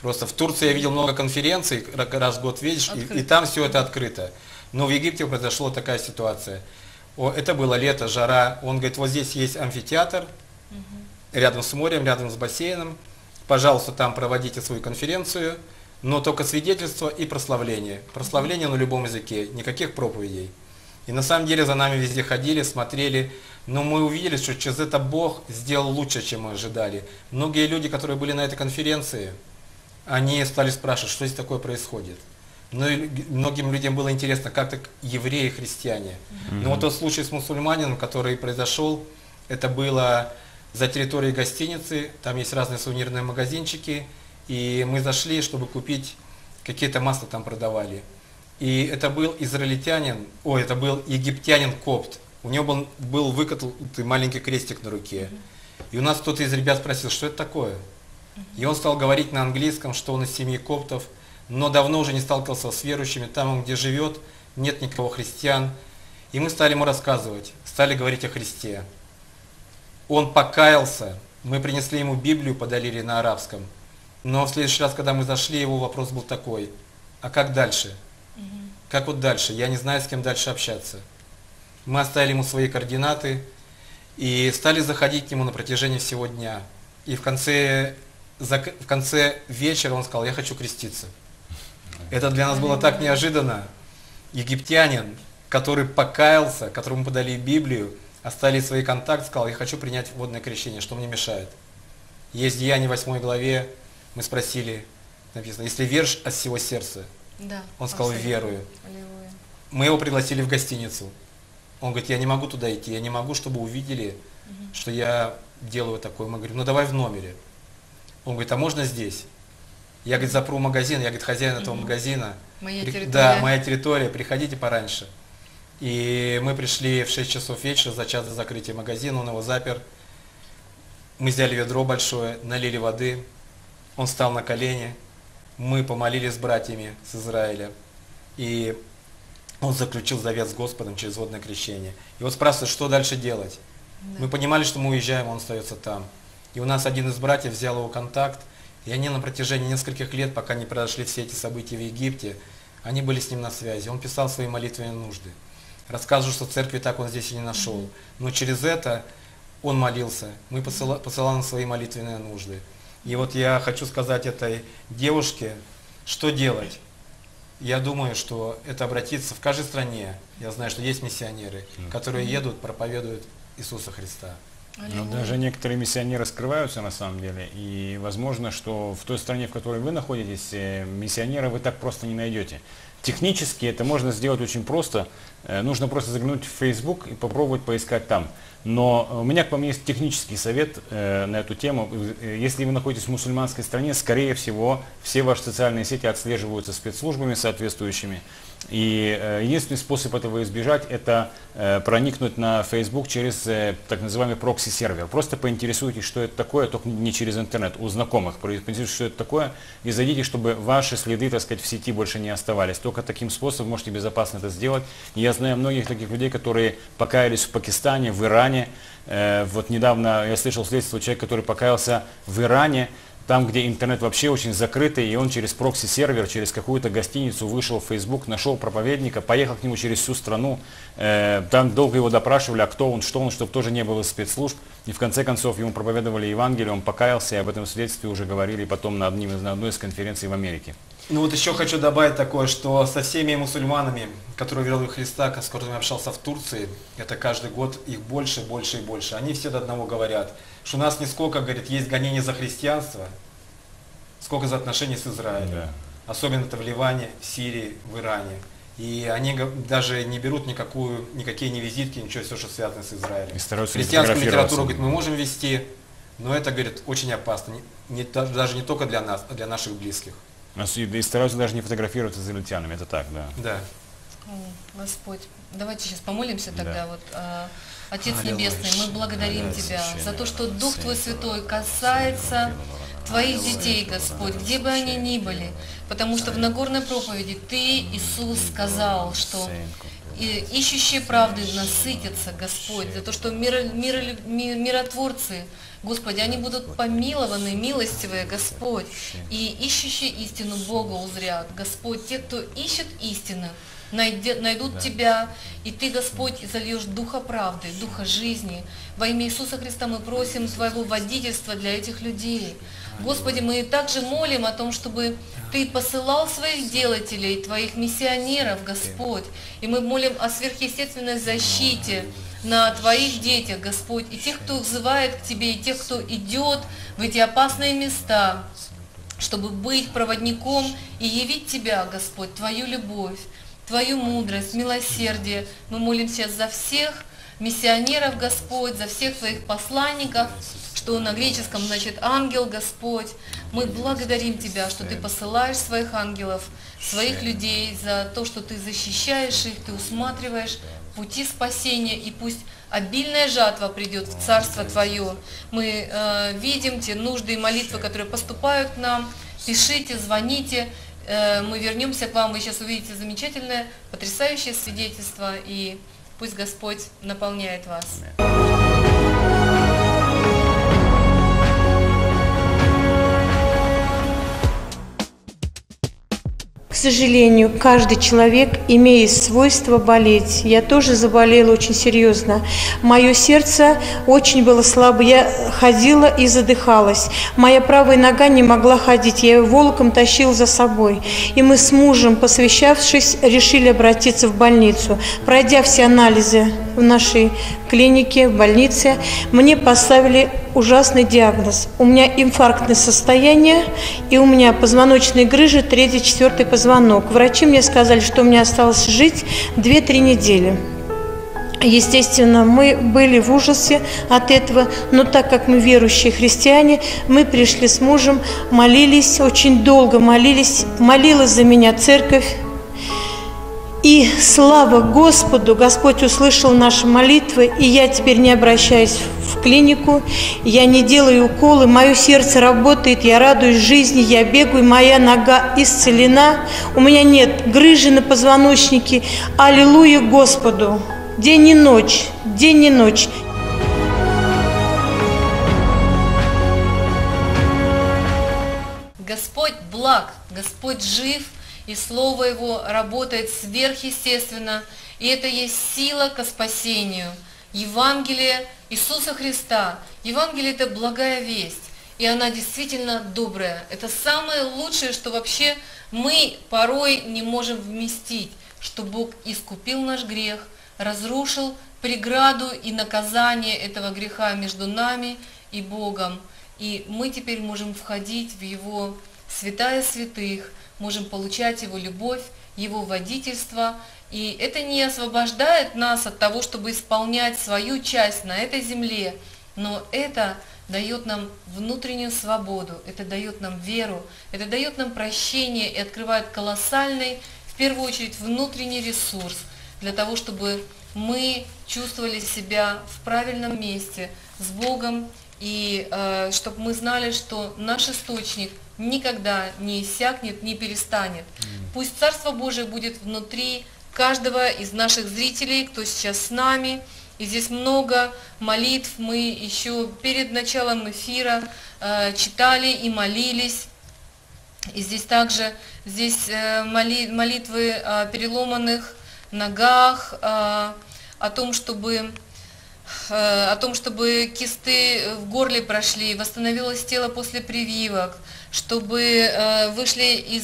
Просто в Турции я видел много конференций, раз в год видишь, и там все это открыто. Но в Египте произошла такая ситуация. Это было лето, жара. Он говорит, вот здесь есть амфитеатр, рядом с морем, рядом с бассейном. Пожалуйста, там проводите свою конференцию, но только свидетельство и прославление. Прославление на любом языке, никаких проповедей. И на самом деле за нами везде ходили, смотрели, но мы увидели, что через это Бог сделал лучше, чем мы ожидали. Многие люди, которые были на этой конференции, они стали спрашивать, что здесь такое происходит. Но многим людям было интересно, как так евреи и христиане. Но вот тот случай с мусульманином, который произошел, это было за территорией гостиницы, там есть разные сувенирные магазинчики, и мы зашли, чтобы купить какие-то масла там продавали. И это был египтянин копт. У него был выкатанный маленький крестик на руке. И у нас кто-то из ребят спросил, что это такое. И он стал говорить на английском, что он из семьи коптов, но давно уже не сталкивался с верующими. Там, где живет, нет никого христиан. И мы стали ему рассказывать, стали говорить о Христе. Он покаялся. Мы принесли ему Библию, подарили на арабском. Но в следующий раз, когда мы зашли, его вопрос был такой: а как дальше? Как вот дальше? Я не знаю, с кем дальше общаться. Мы оставили ему свои координаты и стали заходить к нему на протяжении всего дня. И в конце вечера он сказал: я хочу креститься. Это для нас было так неожиданно. Египтянин, который покаялся, которому подали Библию, оставили свои контакты, сказал: я хочу принять водное крещение, что мне мешает? Есть Деяния 8 главе, мы спросили, написано, если веришь от всего сердца. Да, он сказал: верую. Аллилуйя. Мы его пригласили в гостиницу. Он говорит: я не могу туда идти, я не могу, чтобы увидели, что я делаю такое. Мы говорим: ну давай в номере. Он говорит: а можно здесь? Я, говорит, запру магазин, я, говорит, хозяин этого магазина. Моя территория. Да, моя территория, приходите пораньше. И мы пришли в 6 часов вечера, за час до закрытия магазина, он его запер. Мы взяли ведро большое, налили воды, он встал на колени. Мы помолились с братьями с Израиля, и он заключил завет с Господом через водное крещение. И вот спрашивают, что дальше делать. Да. Мы понимали, что мы уезжаем, он остается там. И у нас один из братьев взял его контакт, и они на протяжении нескольких лет, пока не произошли все эти события в Египте, они были с ним на связи. Он писал свои молитвенные нужды. Рассказывал, что церкви так он здесь и не нашел. Но через это он молился. Мы посылали нам свои молитвенные нужды. И вот я хочу сказать этой девушке, что делать. Я думаю, что это обратиться в каждой стране. Я знаю, что есть миссионеры, которые едут, проповедуют Иисуса Христа. Но даже некоторые миссионеры скрываются на самом деле. И возможно, что в той стране, в которой вы находитесь, миссионера вы так просто не найдете. Технически это можно сделать очень просто. Нужно просто заглянуть в Facebook и попробовать поискать там. Но у меня к вам есть технический совет на эту тему. Если вы находитесь в мусульманской стране, скорее всего, все ваши социальные сети отслеживаются спецслужбами соответствующими. И единственный способ этого избежать – это проникнуть на Facebook через так называемый прокси-сервер. Просто поинтересуйтесь, что это такое, только не через интернет, у знакомых. Поинтересуйтесь, что это такое, и зайдите, чтобы ваши следы, так сказать, в сети больше не оставались. Только таким способом можете безопасно это сделать. Я знаю многих таких людей, которые покаялись в Пакистане, в Иране. Вот недавно я слышал свидетельство человека, который покаялся в Иране, там, где интернет вообще очень закрытый, и он через прокси-сервер, через какую-то гостиницу вышел в Facebook, нашел проповедника, поехал к нему через всю страну, там долго его допрашивали, а кто он, что он, чтобы тоже не было спецслужб, и в конце концов ему проповедовали Евангелие, он покаялся, и об этом свидетельстве уже говорили потом на одной из конференций в Америке. Ну вот еще хочу добавить такое, что со всеми мусульманами, которые веровали в Христа, с которыми общался в Турции, это каждый год их больше, больше и больше, они все до одного говорят, что у нас не сколько, говорит, есть гонения за христианство, сколько за отношения с Израилем. Да. Особенно это в Ливане, в Сирии, в Иране. И они даже не берут никакие не визитки, ничего, все, что связано с Израилем. И стараются христианскую литературу, говорит, мы можем вести, но это, говорит, очень опасно. Даже не только для нас, а для наших близких. И стараются даже не фотографироваться с израильтянами, это так, да? Да. Господь, давайте сейчас помолимся тогда. Да. Вот, Отец Небесный, мы благодарим Тебя за то, что Дух Твой Святой касается Твоих детей, Господь, где бы они ни были. Потому что в Нагорной проповеди Ты, Иисус, сказал, что ищущие правды насытятся, Господь, за то, что миротворцы, Господи, они будут помилованы, милостивые, Господь, и ищущие истину Бога узрят. Господь, те, кто ищет истину, найдут Тебя, и Ты, Господь, изольешь Духа правды, Духа жизни. Во имя Иисуса Христа мы просим Твоего водительства для этих людей. Господи, мы также молим о том, чтобы Ты посылал своих делателей, Твоих миссионеров, Господь. И мы молим о сверхъестественной защите на Твоих детях, Господь, и тех, кто взывает к Тебе, и тех, кто идет в эти опасные места, чтобы быть проводником и явить Тебя, Господь, Твою любовь, Твою мудрость, милосердие. Мы молим сейчас за всех миссионеров, Господь, за всех Твоих посланников, что на греческом значит «ангел», Господь. Мы благодарим Тебя, что Ты посылаешь своих ангелов, своих людей, за то, что Ты защищаешь их, Ты усматриваешь пути спасения, и пусть обильная жатва придет в Царство Твое. Мы видим те нужды и молитвы, которые поступают к нам. Пишите, звоните. Мы вернемся к вам, вы сейчас увидите замечательное, потрясающее свидетельство, и пусть Господь наполняет вас. К сожалению, каждый человек имеет свойство болеть. Я тоже заболела очень серьезно. Мое сердце очень было слабо. Я ходила и задыхалась. Моя правая нога не могла ходить. Я ее волоком тащила за собой. И мы с мужем, посвящавшись, решили обратиться в больницу. Пройдя все анализы в нашей клинике, в больнице, мне поставили ужасный диагноз. У меня инфарктное состояние, и у меня позвоночные грыжи, 3-4 позвонок. Врачи мне сказали, что у меня осталось жить 2-3 недели. Естественно, мы были в ужасе от этого, но так как мы верующие христиане, мы пришли с мужем, молились, очень долго молились, молилась за меня церковь. И слава Господу, Господь услышал наши молитвы, и я теперь не обращаюсь в клинику, я не делаю уколы, мое сердце работает, я радуюсь жизни, я бегаю, моя нога исцелена, у меня нет грыжи на позвоночнике. Аллилуйя Господу! День и ночь, день и ночь. Господь благ, Господь жив. И Слово Его работает сверхъестественно, и это есть сила ко спасению. Евангелие Иисуса Христа. Евангелие – это благая весть, и она действительно добрая. Это самое лучшее, что вообще мы порой не можем вместить, что Бог искупил наш грех, разрушил преграду и наказание этого греха между нами и Богом. И мы теперь можем входить в Его святая святых, можем получать Его любовь, Его водительство. И это не освобождает нас от того, чтобы исполнять свою часть на этой земле, но это дает нам внутреннюю свободу, это дает нам веру, это дает нам прощение и открывает колоссальный, в первую очередь, внутренний ресурс для того, чтобы мы чувствовали себя в правильном месте с Богом, и чтобы мы знали, что наш источник никогда не иссякнет, не перестанет. Пусть Царство Божие будет внутри каждого из наших зрителей, кто сейчас с нами. И здесь много молитв. Мы еще перед началом эфира читали и молились. И здесь также молитвы о переломанных ногах, о том, чтобы кисты в горле прошли, восстановилось тело после прививок, чтобы вышли из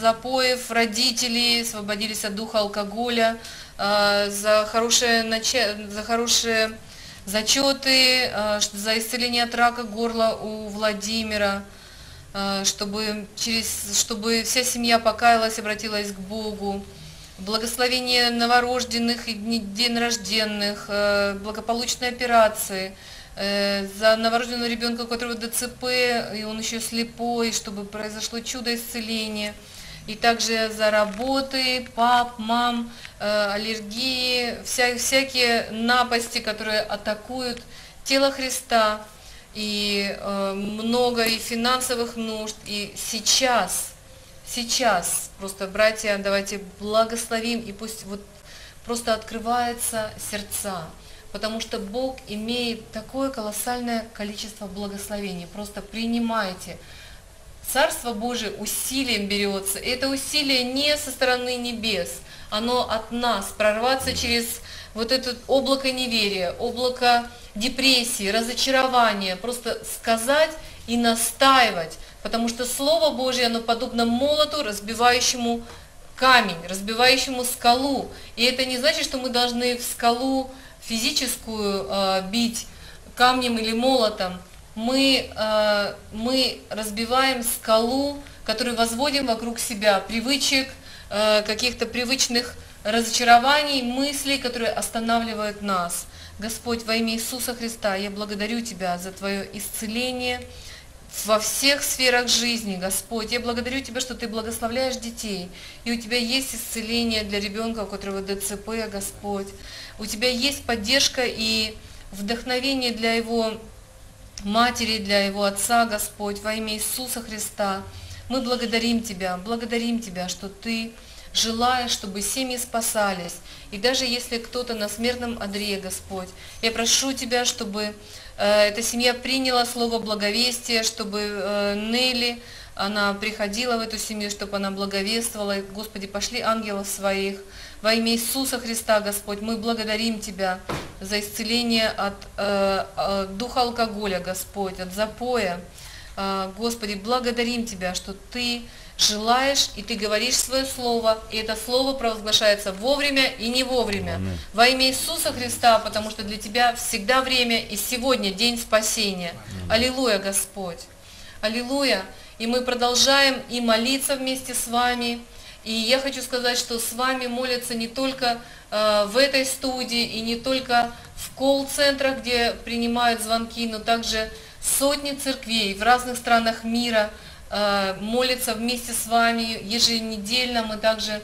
запоев родители, освободились от духа алкоголя, за хорошие зачеты, за исцеление от рака горла у Владимира, чтобы вся семья покаялась, обратилась к Богу. благословение новорожденных и день рожденных, благополучные операции. За новорожденного ребенка, у которого ДЦП, и он еще слепой, чтобы произошло чудо исцеления. И также за работы, пап, мам, аллергии, всякие напасти, которые атакуют тело Христа, и много и финансовых нужд. И сейчас, просто, братья, давайте благословим, и пусть вот просто открываются сердца. Потому что Бог имеет такое колоссальное количество благословений. Просто принимайте. Царство Божие усилием берется. И это усилие не со стороны небес. Оно от нас. Прорваться через вот это облако неверия, облако депрессии, разочарования. Просто сказать и настаивать. Потому что Слово Божие, оно подобно молоту, разбивающему камень, разбивающему скалу. И это не значит, что мы должны в скалу физическую бить камнем или молотом. Мы разбиваем скалу, которую возводим вокруг себя, привычек, каких-то привычных разочарований, мыслей, которые останавливают нас. Господь, во имя Иисуса Христа, я благодарю Тебя за Твое исцеление во всех сферах жизни, Господь. Я благодарю Тебя, что Ты благословляешь детей, и у Тебя есть исцеление для ребенка, у которого ДЦП, Господь. У Тебя есть поддержка и вдохновение для его матери, для его отца, Господь, во имя Иисуса Христа. Мы благодарим Тебя, что Ты желаешь, чтобы семьи спасались. И даже если кто-то на смертном одре, Господь, я прошу Тебя, чтобы эта семья приняла слово благовестия, чтобы Нелли, она приходила в эту семью, чтобы она благовествовала. Господи, пошли ангелов своих. Во имя Иисуса Христа, Господь, мы благодарим Тебя за исцеление от духа алкоголя, Господь, от запоя. Господи, благодарим Тебя, что Ты желаешь, и Ты говоришь свое слово, и это слово провозглашается вовремя и не вовремя. Аминь. Во имя Иисуса Христа, потому что для Тебя всегда время, и сегодня день спасения. Аминь. Аллилуйя, Господь! Аллилуйя! И мы продолжаем и молиться вместе с вами. И я хочу сказать, что с вами молятся не только в этой студии, и не только в колл-центрах, где принимают звонки, но также сотни церквей в разных странах мира молятся вместе с вами. Еженедельно мы также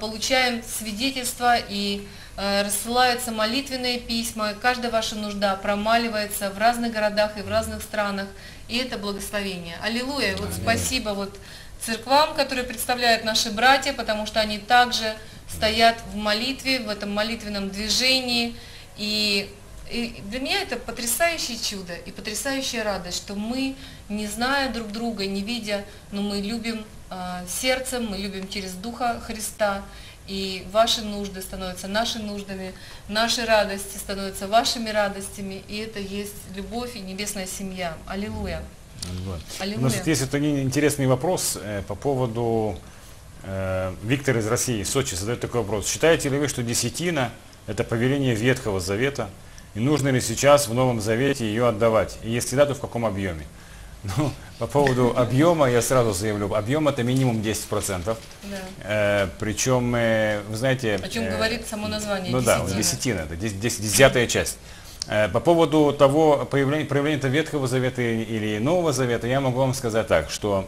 получаем свидетельства и рассылаются молитвенные письма. Каждая ваша нужда промаливается в разных городах и в разных странах. И это благословение. Аллилуйя! Вот спасибо вот церквам, которые представляют наши братья, потому что они также стоят в молитве, в этом молитвенном движении. И для меня это потрясающее чудо и потрясающая радость, что мы, не зная друг друга, не видя, но мы любим сердцем, мы любим через Духа Христа. И ваши нужды становятся нашими нуждами, наши радости становятся вашими радостями. И это есть любовь и небесная семья. Аллилуйя. Аллилуйя. Ну, есть вот один интересный вопрос по поводу... Виктор из России, Сочи, задает такой вопрос. Считаете ли вы, что десятина – это повеление Ветхого Завета? И нужно ли сейчас в Новом Завете ее отдавать? И если да, то в каком объеме? Ну, по поводу объема я сразу заявлю, объем это минимум 10%. Да. Причем, вы знаете... О чем говорит само название. Ну десятина. Да, десятина, это десятая часть. По поводу того, проявления Ветхого Завета или Нового Завета, я могу вам сказать так, что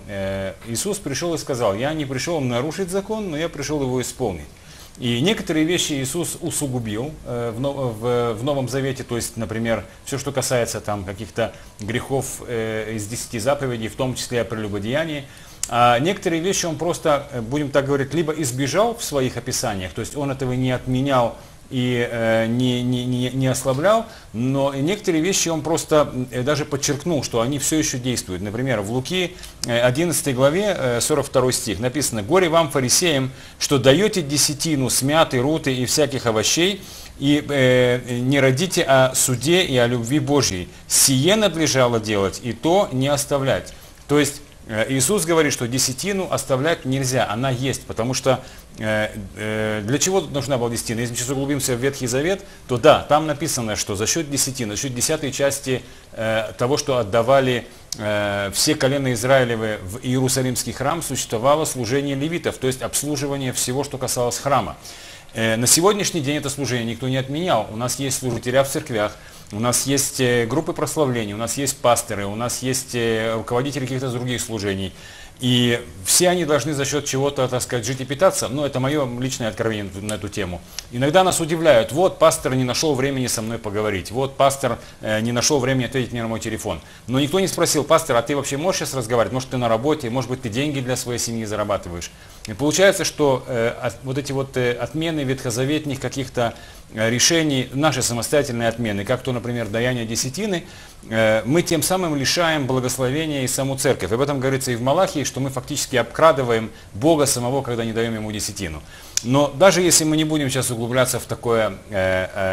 Иисус пришел и сказал, я не пришел нарушить закон, но я пришел его исполнить. И некоторые вещи Иисус усугубил в Новом Завете, то есть, например, все, что касается там каких-то грехов из 10 заповедей, в том числе о прелюбодеянии. А некоторые вещи он просто, будем так говорить, либо избежал в своих описаниях, то есть он этого не отменял и не ослаблял, но некоторые вещи он просто даже подчеркнул, что они все еще действуют. Например, в Луки 11 главе 42 стих написано: «Горе вам, фарисеям, что даете десятину с мяты, руты и всяких овощей, и не родите о суде и о любви Божьей. Сие надлежало делать, и то не оставлять». То есть Иисус говорит, что десятину оставлять нельзя, она есть, потому что для чего тут нужна была десятина? Если мы сейчас углубимся в Ветхий Завет, то да, там написано, что за счет десятины, за счет десятой части того, что отдавали все колена Израилевы в Иерусалимский храм, существовало служение левитов, то есть обслуживание всего, что касалось храма. На сегодняшний день это служение никто не отменял, у нас есть служителя в церквях, у нас есть группы прославления, у нас есть пасторы, у нас есть руководители каких-то других служений. И все они должны за счет чего-то, так сказать, жить и питаться. Но это мое личное откровение на эту тему. Иногда нас удивляют. Вот пастор не нашел времени со мной поговорить. Вот пастор не нашел времени ответить мне на мой телефон. Но никто не спросил: пастор, а ты вообще можешь сейчас разговаривать? Может, ты на работе? Может быть, ты деньги для своей семьи зарабатываешь? И получается, что вот эти вот отмены ветхозаветных каких-то решений, наши самостоятельные отмены, как то, например, даяние десятины, мы тем самым лишаем благословения и саму церковь. Об этом говорится и в Малахии, что мы фактически обкрадываем Бога самого, когда не даем Ему десятину. Но даже если мы не будем сейчас углубляться в такое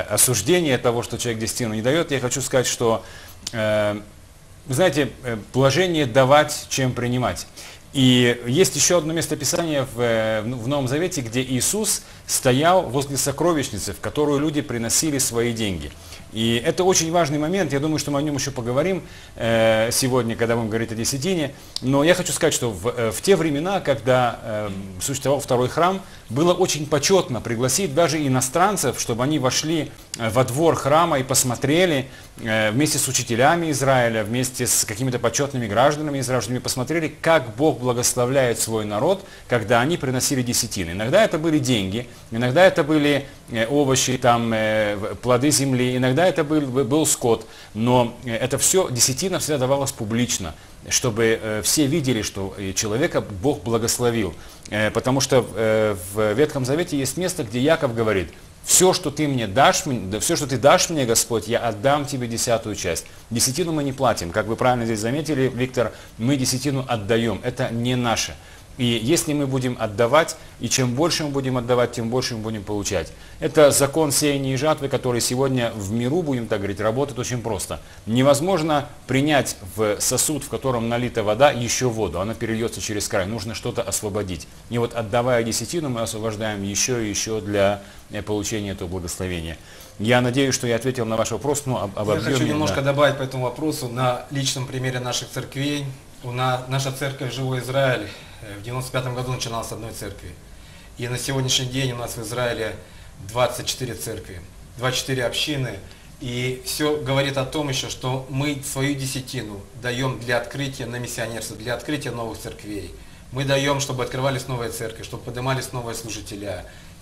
осуждение того, что человек десятину не дает, я хочу сказать, что, знаете, блажение давать, чем принимать. И есть еще одно местописание в Новом Завете, где Иисус стоял возле сокровищницы, в которую люди приносили свои деньги. И это очень важный момент, я думаю, что мы о нем еще поговорим сегодня, когда будем говорить о десятине. Но я хочу сказать, что в те времена, когда существовал второй храм, было очень почетно пригласить даже иностранцев, чтобы они вошли во двор храма и посмотрели вместе с учителями Израиля, вместе с какими-то почетными гражданами израильскими, посмотрели, как Бог благословляет свой народ, когда они приносили десятины. Иногда это были деньги, иногда это были овощи, там, плоды земли, иногда это был скот, но это все, десятина всегда давалась публично, чтобы все видели, что человека Бог благословил. Потому что в Ветхом Завете есть место, где Яков говорит: все, что ты мне дашь, все, что ты дашь мне, Господь, я отдам тебе десятую часть. Десятину мы не платим, как вы правильно здесь заметили, Виктор, мы десятину отдаем, это не наше. И если мы будем отдавать, и чем больше мы будем отдавать, тем больше мы будем получать. Это закон сеяния и жатвы, который сегодня в миру, будем так говорить, работает очень просто. Невозможно принять в сосуд, в котором налита вода, еще воду. Она перельется через край. Нужно что-то освободить. И вот, отдавая десятину, мы освобождаем еще и еще для получения этого благословения. Я надеюсь, что я ответил на ваш вопрос. Ну, объеме, я хочу немножко добавить по этому вопросу на личном примере наших церквей. Наша церковь «Живой Израиль» в 1995 году начиналась с одной церкви. И на сегодняшний день у нас в Израиле 24 церкви, 24 общины. И все говорит о том еще, что мы свою десятину даем для открытия на миссионерство, для открытия новых церквей. Мы даем, чтобы открывались новые церкви, чтобы поднимались новые служители.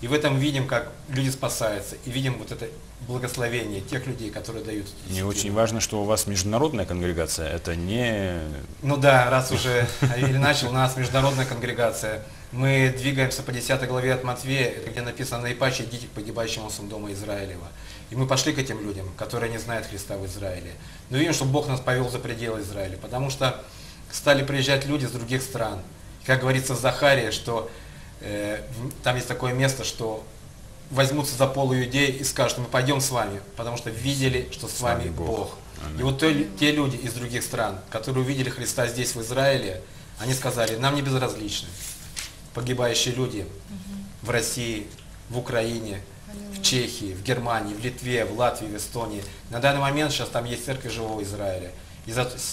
И в этом видим, как люди спасаются, и видим вот это благословение тех людей, которые дают. Мне очень важно, что у вас международная конгрегация, это не... Ну да, раз уже Авиэль начал, у нас международная конгрегация. Мы двигаемся по 10 главе от Матвея, где написано: «На ипаче идите к погибающим овцам дома Израилева». И мы пошли к этим людям, которые не знают Христа в Израиле. Но видим, что Бог нас повел за пределы Израиля, потому что стали приезжать люди из других стран. Как говорится в Захарии, что... Там есть такое место, что возьмутся за полуиудеи и скажут, что мы пойдем с вами, потому что видели, что с вами Бог. И вот те люди из других стран, которые увидели Христа здесь, в Израиле, они сказали: нам не безразличны погибающие люди в России, в Украине, в Чехии, в Германии, в Литве, в Латвии, в Эстонии. На данный момент сейчас там есть церковь Живого Израиля.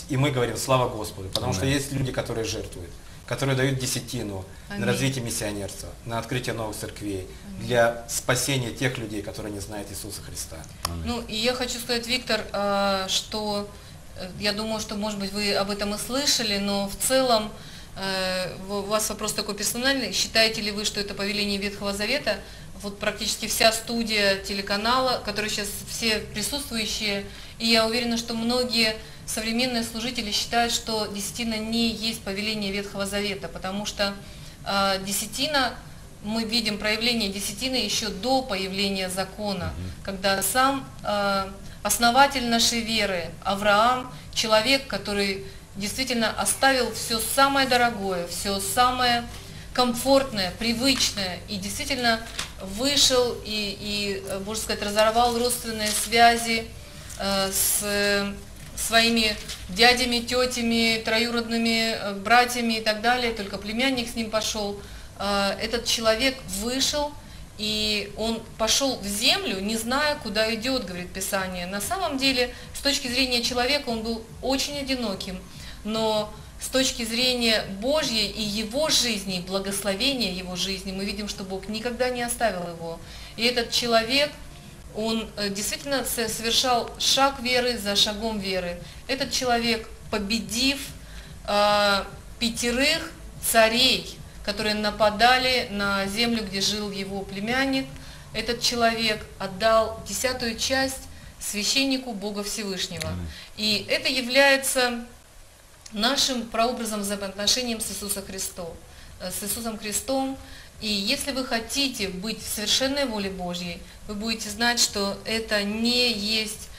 И мы говорим: слава Господу, потому что есть люди, которые жертвуют, которые дают десятину на развитие миссионерства, на открытие новых церквей, для спасения тех людей, которые не знают Иисуса Христа. Ну, и я хочу сказать, Виктор, что я думаю, что, может быть, вы об этом и слышали, но в целом у вас вопрос такой персональный. Считаете ли вы, что это повеление Ветхого Завета? Вот практически вся студия телеканала, которые сейчас все присутствующие, и я уверена, что многие современные служители считают, что десятина не есть повеление Ветхого Завета, потому что десятина, мы видим проявление десятины еще до появления закона, когда сам основатель нашей веры, Авраам, человек, который действительно оставил все самое дорогое, все самое комфортное, привычное, и действительно вышел и можно сказать, разорвал родственные связи с своими дядями, тетями, троюродными братьями и так далее, только племянник с ним пошел. Этот человек вышел, и он пошел в землю, не зная, куда идет, говорит Писание. На самом деле, с точки зрения человека, он был очень одиноким, но с точки зрения Божьей и его жизни, и благословения его жизни, мы видим, что Бог никогда не оставил его. И этот человек, он действительно совершал шаг веры за шагом веры. Этот человек, победив 5 царей, которые нападали на землю, где жил его племянник, этот человек отдал 10-ю часть священнику Бога Всевышнего. И это является нашим прообразом, взаимоотношением с Иисусом Христом. И если вы хотите быть в совершенной воле Божьей, вы будете знать, что это не есть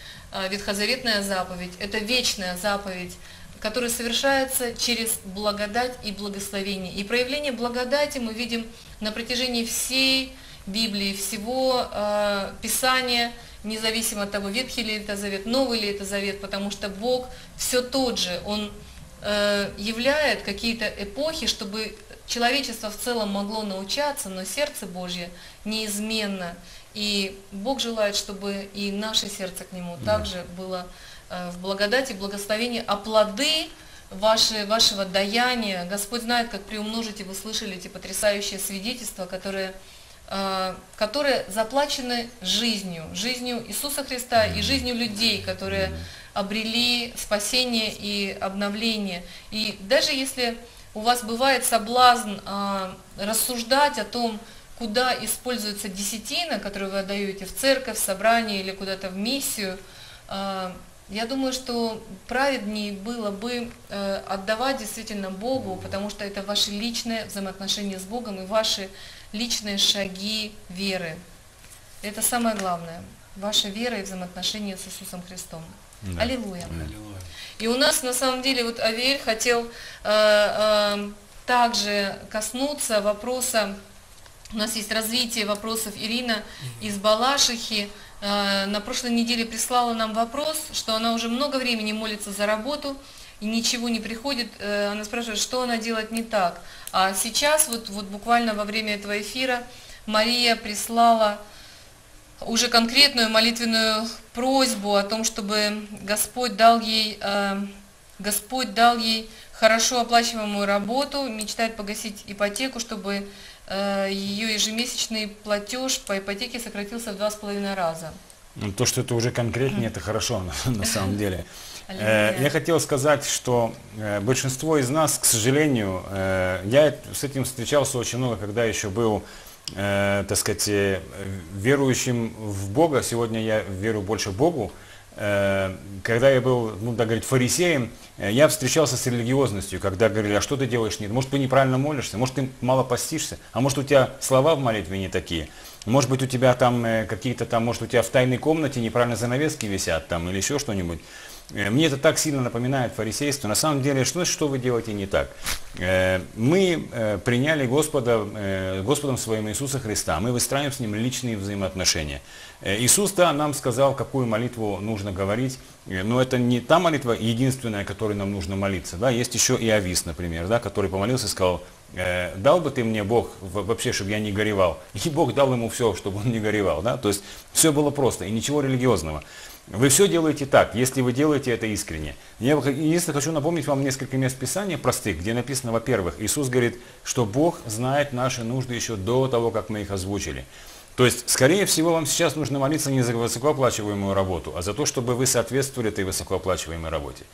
ветхозаветная заповедь, это вечная заповедь, который совершается через благодать и благословение. И проявление благодати мы видим на протяжении всей Библии, всего Писания, независимо от того, ветхий ли это завет, новый ли это завет, потому что Бог все тот же, Он являет какие-то эпохи, чтобы человечество в целом могло научаться, но сердце Божье неизменно. И Бог желает, чтобы и наше сердце к Нему также было в благодати, благословении, а плоды вашего даяния Господь знает, как приумножить, и вы слышали эти потрясающие свидетельства, которые заплачены жизнью Иисуса Христа и жизнью людей, которые обрели спасение и обновление. И даже если у вас бывает соблазн рассуждать о том, куда используется десятина, которую вы отдаете в церковь, в собрание или куда-то в миссию, я думаю, что праведнее было бы отдавать действительно Богу, потому что это ваши личные взаимоотношения с Богом и ваши личные шаги веры. Это самое главное. Ваша вера и взаимоотношения с Иисусом Христом. Да. Аллилуйя. Аллилуйя. И у нас на самом деле вот Авиэль хотел также коснуться вопроса. У нас есть развитие вопросов. Ирина из Балашихи на прошлой неделе прислала нам вопрос, что она уже много времени молится за работу, и ничего не приходит. Она спрашивает, что она делает не так. А сейчас, вот буквально во время этого эфира, Мария прислала уже конкретную молитвенную просьбу о том, чтобы Господь дал ей хорошо оплачиваемую работу, мечтает погасить ипотеку, чтобы ее ежемесячный платеж по ипотеке сократился в 2,5 раза. То, что это уже конкретнее, это хорошо на самом деле. Я хотел сказать, что большинство из нас, к сожалению, я с этим встречался очень много, когда еще был, так сказать, верующим в Бога. Сегодня я верю больше Богу. Когда я был, ну, так говорить, фарисеем, я встречался с религиозностью, когда говорили, а что ты делаешь? Нет, может, ты неправильно молишься, может, ты мало постишься, а может, у тебя слова в молитве не такие, может быть, у тебя там какие-то там, может, у тебя в тайной комнате неправильно занавески висят там или еще что-нибудь. Мне это так сильно напоминает фарисейство. На самом деле, что вы делаете не так? Мы приняли Господом своим Иисуса Христа. Мы выстраиваем с Ним личные взаимоотношения. Иисус, да, нам сказал, какую молитву нужно говорить. Но это не та молитва единственная, которой нам нужно молиться. Да? Есть еще и Авис, например, да, который помолился и сказал, дал бы ты мне, Бог, вообще, чтобы я не горевал. И Бог дал ему все, чтобы он не горевал. Да? То есть все было просто и ничего религиозного. Вы все делаете так, если вы делаете это искренне. Я единственное хочу напомнить вам несколько мест Писания простых, где написано, во-первых, Иисус говорит, что Бог знает наши нужды еще до того, как мы их озвучили. То есть, скорее всего, вам сейчас нужно молиться не за высокооплачиваемую работу, а за то, чтобы вы соответствовали этой высокооплачиваемой работе.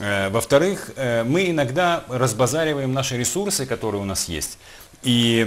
Во-вторых, мы иногда разбазариваем наши ресурсы, которые у нас есть. И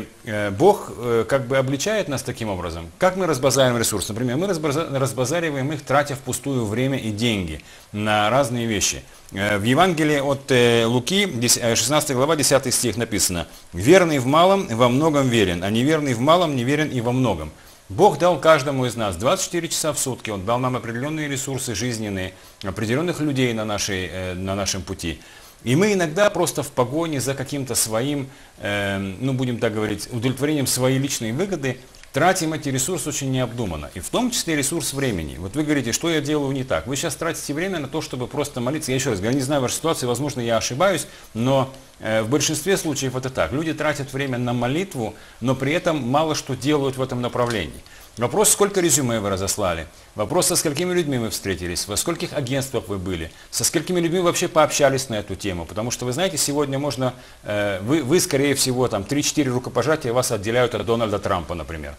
Бог как бы обличает нас таким образом. Как мы разбазариваем ресурсы? Например, мы разбазариваем их, тратя впустую время и деньги на разные вещи. В Евангелии от Луки, 16 глава, 10 стих написано: «Верный в малом во многом верен, а неверный в малом неверен и во многом». Бог дал каждому из нас 24 часа в сутки, Он дал нам определенные ресурсы жизненные, определенных людей на нашем пути. И мы иногда просто в погоне за каким-то своим, ну будем так говорить, удовлетворением своей личной выгоды тратим эти ресурсы очень необдуманно. И в том числе ресурс времени. Вот вы говорите, что я делаю не так. Вы сейчас тратите время на то, чтобы просто молиться. Я еще раз говорю, я не знаю вашей ситуации, возможно, я ошибаюсь, но в большинстве случаев это так. Люди тратят время на молитву, но при этом мало что делают в этом направлении. Вопрос, сколько резюме вы разослали, вопрос, со сколькими людьми вы встретились, во скольких агентствах вы были, со сколькими людьми вообще пообщались на эту тему, потому что, вы знаете, сегодня можно, вы скорее всего, там 3-4 рукопожатия вас отделяют от Дональда Трампа, например.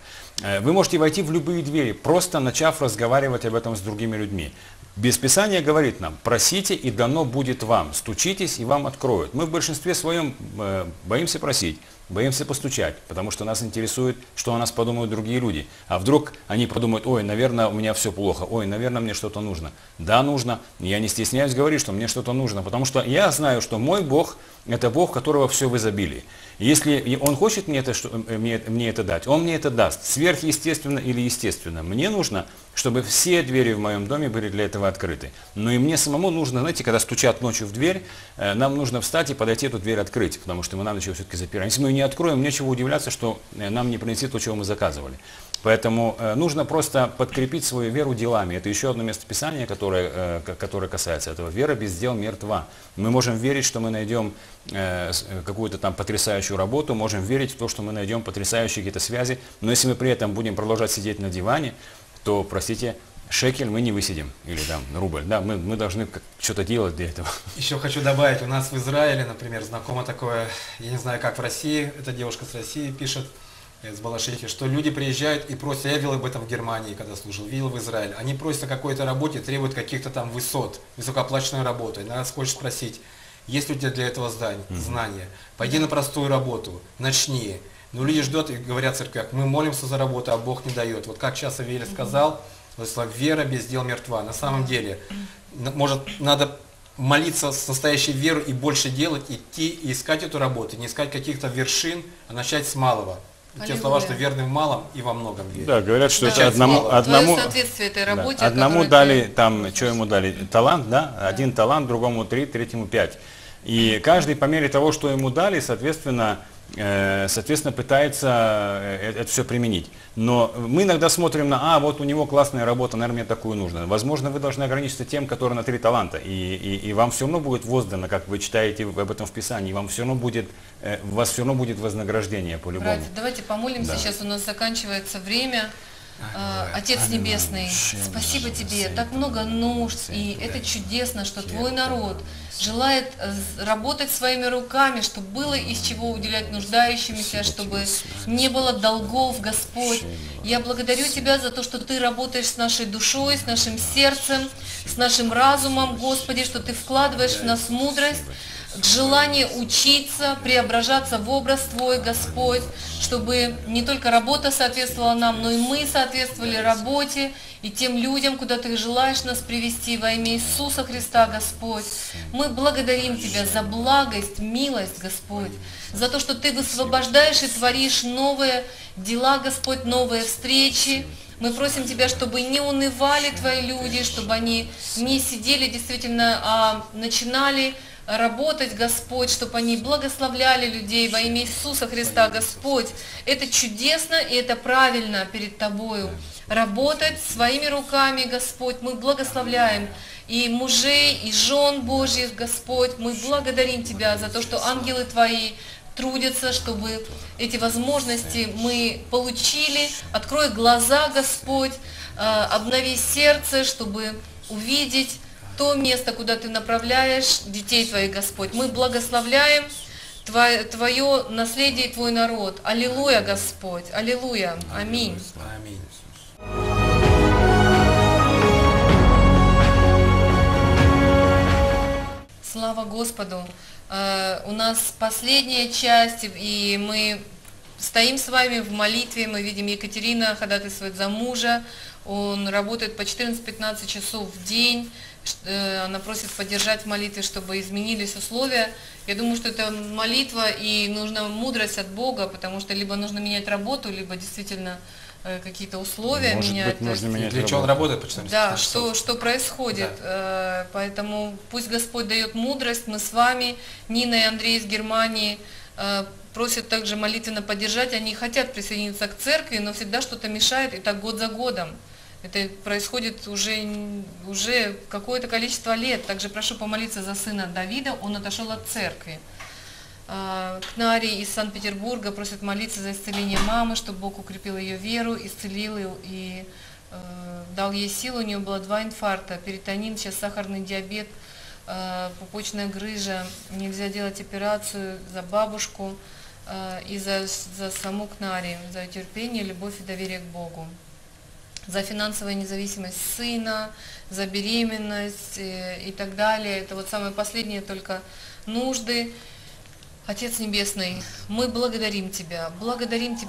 Вы можете войти в любые двери, просто начав разговаривать об этом с другими людьми. Без Писания говорит нам, просите и дано будет вам, стучитесь и вам откроют. Мы в большинстве своем боимся просить. Боимся постучать, потому что нас интересует, что о нас подумают другие люди. А вдруг они подумают, ой, наверное, у меня все плохо, ой, наверное, мне что-то нужно. Да, нужно. Я не стесняюсь говорить, что мне что-то нужно, потому что я знаю, что мой Бог – это Бог, которого все в изобилии. Если Он хочет мне это дать, Он мне это даст, сверхъестественно или естественно. Мне нужно, чтобы все двери в моем доме были для этого открыты. Но и мне самому нужно, знаете, когда стучат ночью в дверь, нам нужно встать и подойти эту дверь открыть, потому что мы на ночь ее все-таки запираем. Если мы не откроем, нечего удивляться, что нам не принесет то, чего мы заказывали. Поэтому нужно просто подкрепить свою веру делами. Это еще одно местописание, которое касается этого. Вера без дел мертва. Мы можем верить, что мы найдем какую-то там потрясающую работу, можем верить в то, что мы найдем потрясающие какие-то связи, но если мы при этом будем продолжать сидеть на диване, то, простите, шекель мы не высидим, или там рубль, да, мы должны что-то делать для этого. Еще хочу добавить, у нас в Израиле, например, знакомо такое, я не знаю, как в России, эта девушка с России пишет, из Балашихи, что люди приезжают и просят, я видел об этом в Германии, когда служил, видел в Израиле, они просят о какой-то работе, требуют каких-то там высот, высокооплаченной работы, иногда хочешь спросить, есть ли у тебя для этого знания, пойди на простую работу, начни. Но люди ждут и говорят в церквях, мы молимся за работу, а Бог не дает. Вот как сейчас Авиэль сказал, вера без дел мертва. На самом деле, может, надо молиться с настоящей верой и больше делать, идти и искать эту работу, не искать каких-то вершин, а начать с малого. Те слова, что верным в малом и во многом верит. Да, говорят, что да, это одному дали, там, что ему дали, талант, да? Один талант, другому 3, третьему 5. И каждый по мере того, что ему дали, соответственно, пытается это все применить. Но мы иногда смотрим на, вот у него классная работа, наверное, мне такую нужно. Возможно, вы должны ограничиться тем, который на 3 таланта. И вам все равно будет воздано, как вы читаете об этом в Писании, и вам все равно будет, у вас все равно будет вознаграждение по-любому. Давайте помолимся, да. Сейчас у нас заканчивается время. Отец Небесный, спасибо Тебе, так много нужд, и это чудесно, что Твой народ желает работать своими руками, чтобы было из чего уделять нуждающимся, чтобы не было долгов, Господь. Я благодарю Тебя за то, что Ты работаешь с нашей душой, с нашим сердцем, с нашим разумом, Господи, что Ты вкладываешь в нас мудрость, желание учиться, преображаться в образ Твой, Господь, чтобы не только работа соответствовала нам, но и мы соответствовали работе и тем людям, куда Ты желаешь нас привести во имя Иисуса Христа, Господь. Мы благодарим Тебя за благость, милость, Господь, за то, что Ты высвобождаешь и творишь новые дела, Господь, новые встречи. Мы просим Тебя, чтобы не унывали Твои люди, чтобы они не сидели действительно, а начинали работать, Господь, чтобы они благословляли людей во имя Иисуса Христа, Господь. Это чудесно и это правильно перед Тобою. Работать своими руками, Господь, мы благословляем и мужей, и жен Божьих, Господь. Мы благодарим Тебя за то, что ангелы Твои трудятся, чтобы эти возможности мы получили. Открой глаза, Господь, обнови сердце, чтобы увидеть то место, куда Ты направляешь детей Твоих, Господь. Мы благословляем Твое наследие и Твой народ. Аллилуйя, Господь. Аллилуйя. Аминь. Аминь. Слава Господу! У нас последняя часть, и мы стоим с вами в молитве, мы видим, Екатерина ходатайствует за мужа, он работает по 14-15 часов в день, она просит поддержать в молитве, чтобы изменились условия. Я думаю, что это молитва, и нужна мудрость от Бога, потому что либо нужно менять работу, либо действительно какие-то условия менять. Для чего он работает по 14 часов? Да, что происходит. Да. Поэтому пусть Господь дает мудрость. Мы с вами, Нина и Андрей из Германии, просят также молитвенно поддержать. Они хотят присоединиться к церкви, но всегда что-то мешает, и так год за годом. Это происходит уже какое-то количество лет. Также прошу помолиться за сына Давида, он отошел от церкви. К Наре из Санкт-Петербурга просят молиться за исцеление мамы, чтобы Бог укрепил ее веру, исцелил ее и дал ей силу. У нее было 2 инфаркта, перитонин, сейчас сахарный диабет, пупочная грыжа, нельзя делать операцию за бабушку и за саму Кнари, за терпение, любовь и доверие к Богу, за финансовую независимость сына, за беременность и так далее. Это вот самые последние только нужды. Отец Небесный, мы благодарим Тебя,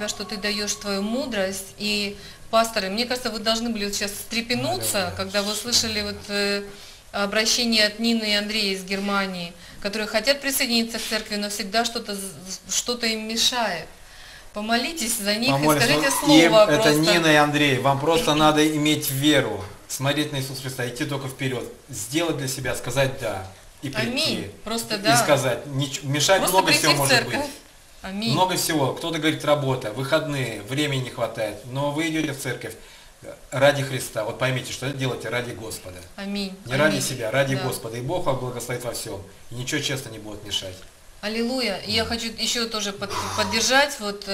что Ты даешь Твою мудрость. И пасторы, мне кажется, вы должны были вот сейчас встрепенуться, когда вы услышали вот обращение от Нины и Андрея из Германии, которые хотят присоединиться к церкви, но всегда что-то им мешает. Помолитесь за них и скажите слово. Им, это Нина и Андрей, вам просто надо иметь веру, смотреть на Иисуса Христа, идти только вперед, сделать для себя, сказать «да» и прийти. Аминь. Просто «да». И сказать, мешать просто много всего может быть. Аминь. Много всего. Кто-то говорит «работа», «выходные», «времени не хватает», но вы идете в церковь. Ради Христа. Вот поймите, что это делаете ради Господа. Аминь. Не ради себя, ради Господа. И Бог вас благословит во всем. И ничего, честно, не будет мешать. Аллилуйя. Я хочу еще тоже поддержать. Вот,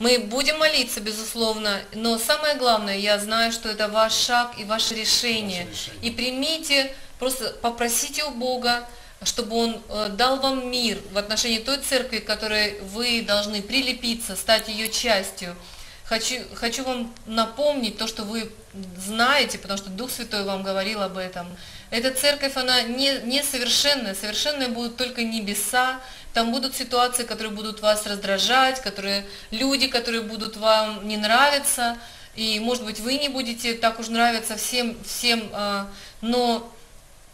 мы будем молиться, безусловно. Но самое главное, я знаю, что это ваш шаг и ваше решение. И примите, просто попросите у Бога, чтобы Он дал вам мир в отношении той церкви, к которой вы должны прилепиться, стать ее частью. Хочу вам напомнить то, что вы знаете, потому что Дух Святой вам говорил об этом. Эта церковь, она несовершенная. Совершенные будут только небеса. Там будут ситуации, которые будут вас раздражать, люди, которые будут вам не нравиться. И, может быть, вы не будете так уж нравиться всем, но...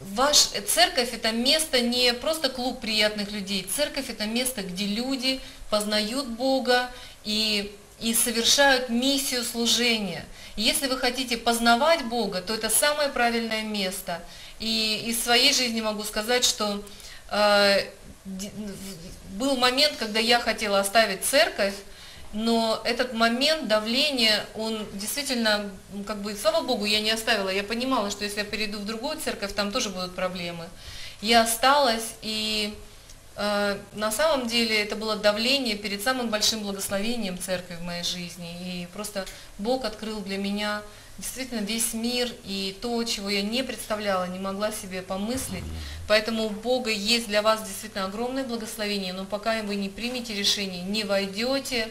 Ваша церковь – это место, не просто клуб приятных людей. Церковь – это место, где люди познают Бога и совершают миссию служения. Если вы хотите познавать Бога, то это самое правильное место. И из своей жизни могу сказать, что был момент, когда я хотела оставить церковь, но этот момент давления, он действительно, как бы, слава Богу, я не оставила. Я понимала, что если я перейду в другую церковь, там тоже будут проблемы. Я осталась, и на самом деле это было давление перед самым большим благословением церкви в моей жизни. И просто Бог открыл для меня действительно весь мир и то, чего я не представляла, не могла себе помыслить. Поэтому у Бога есть для вас действительно огромное благословение, но пока вы не примете решение, не войдете,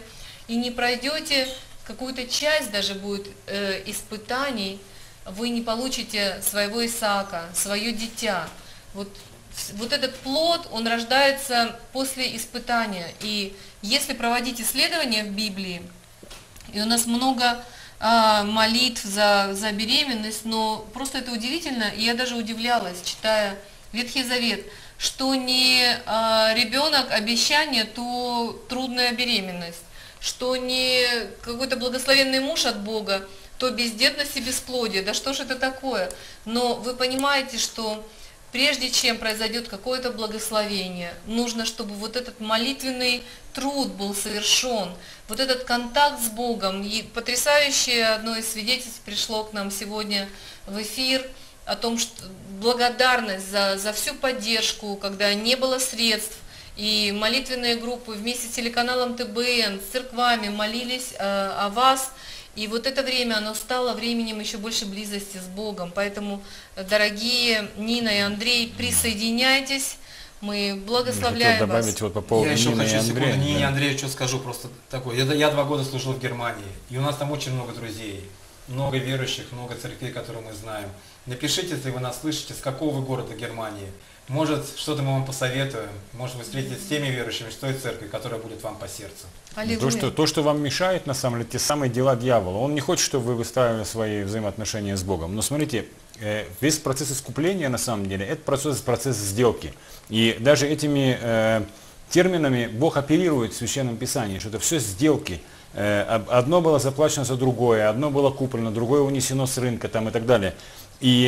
и не пройдете какую-то часть, даже будет испытаний, вы не получите своего Исаака, свое дитя. Вот этот плод, он рождается после испытания. И если проводить исследования в Библии, и у нас много молитв за беременность, но просто это удивительно, и я даже удивлялась, читая Ветхий Завет, что не ребенок обещание, то трудная беременность. Что не какой-то благословенный муж от Бога, то бездетность и бесплодие. Да что же это такое? Но вы понимаете, что прежде чем произойдет какое-то благословение, нужно, чтобы вот этот молитвенный труд был совершен, вот этот контакт с Богом. И потрясающее одно из свидетельств пришло к нам сегодня в эфир о том, что благодарность за всю поддержку, когда не было средств, и молитвенные группы вместе с телеканалом ТБН, с церквами молились о вас. И вот это время, оно стало временем еще больше близости с Богом. Поэтому, дорогие Нина и Андрей, присоединяйтесь. Мы благословляем вас. Вот по поводу Нине и Андрею что скажу просто такое. Я 2 года служил в Германии, и у нас там очень много друзей, много верующих, много церквей, которые мы знаем. Напишите, если вы нас слышите, с какого вы города Германии. Может, что-то мы вам посоветуем, может, вы встретитесь с теми верующими, с той церкви, которая будет вам по сердцу. То, что вам мешает, на самом деле, те самые дела дьявола. Он не хочет, чтобы вы выстраивали свои взаимоотношения с Богом. Но смотрите, весь процесс искупления, на самом деле, это процесс сделки. И даже этими терминами Бог оперирует в Священном Писании, что это все сделки. Одно было заплачено за другое, одно было куплено, другое унесено с рынка там, и так далее. И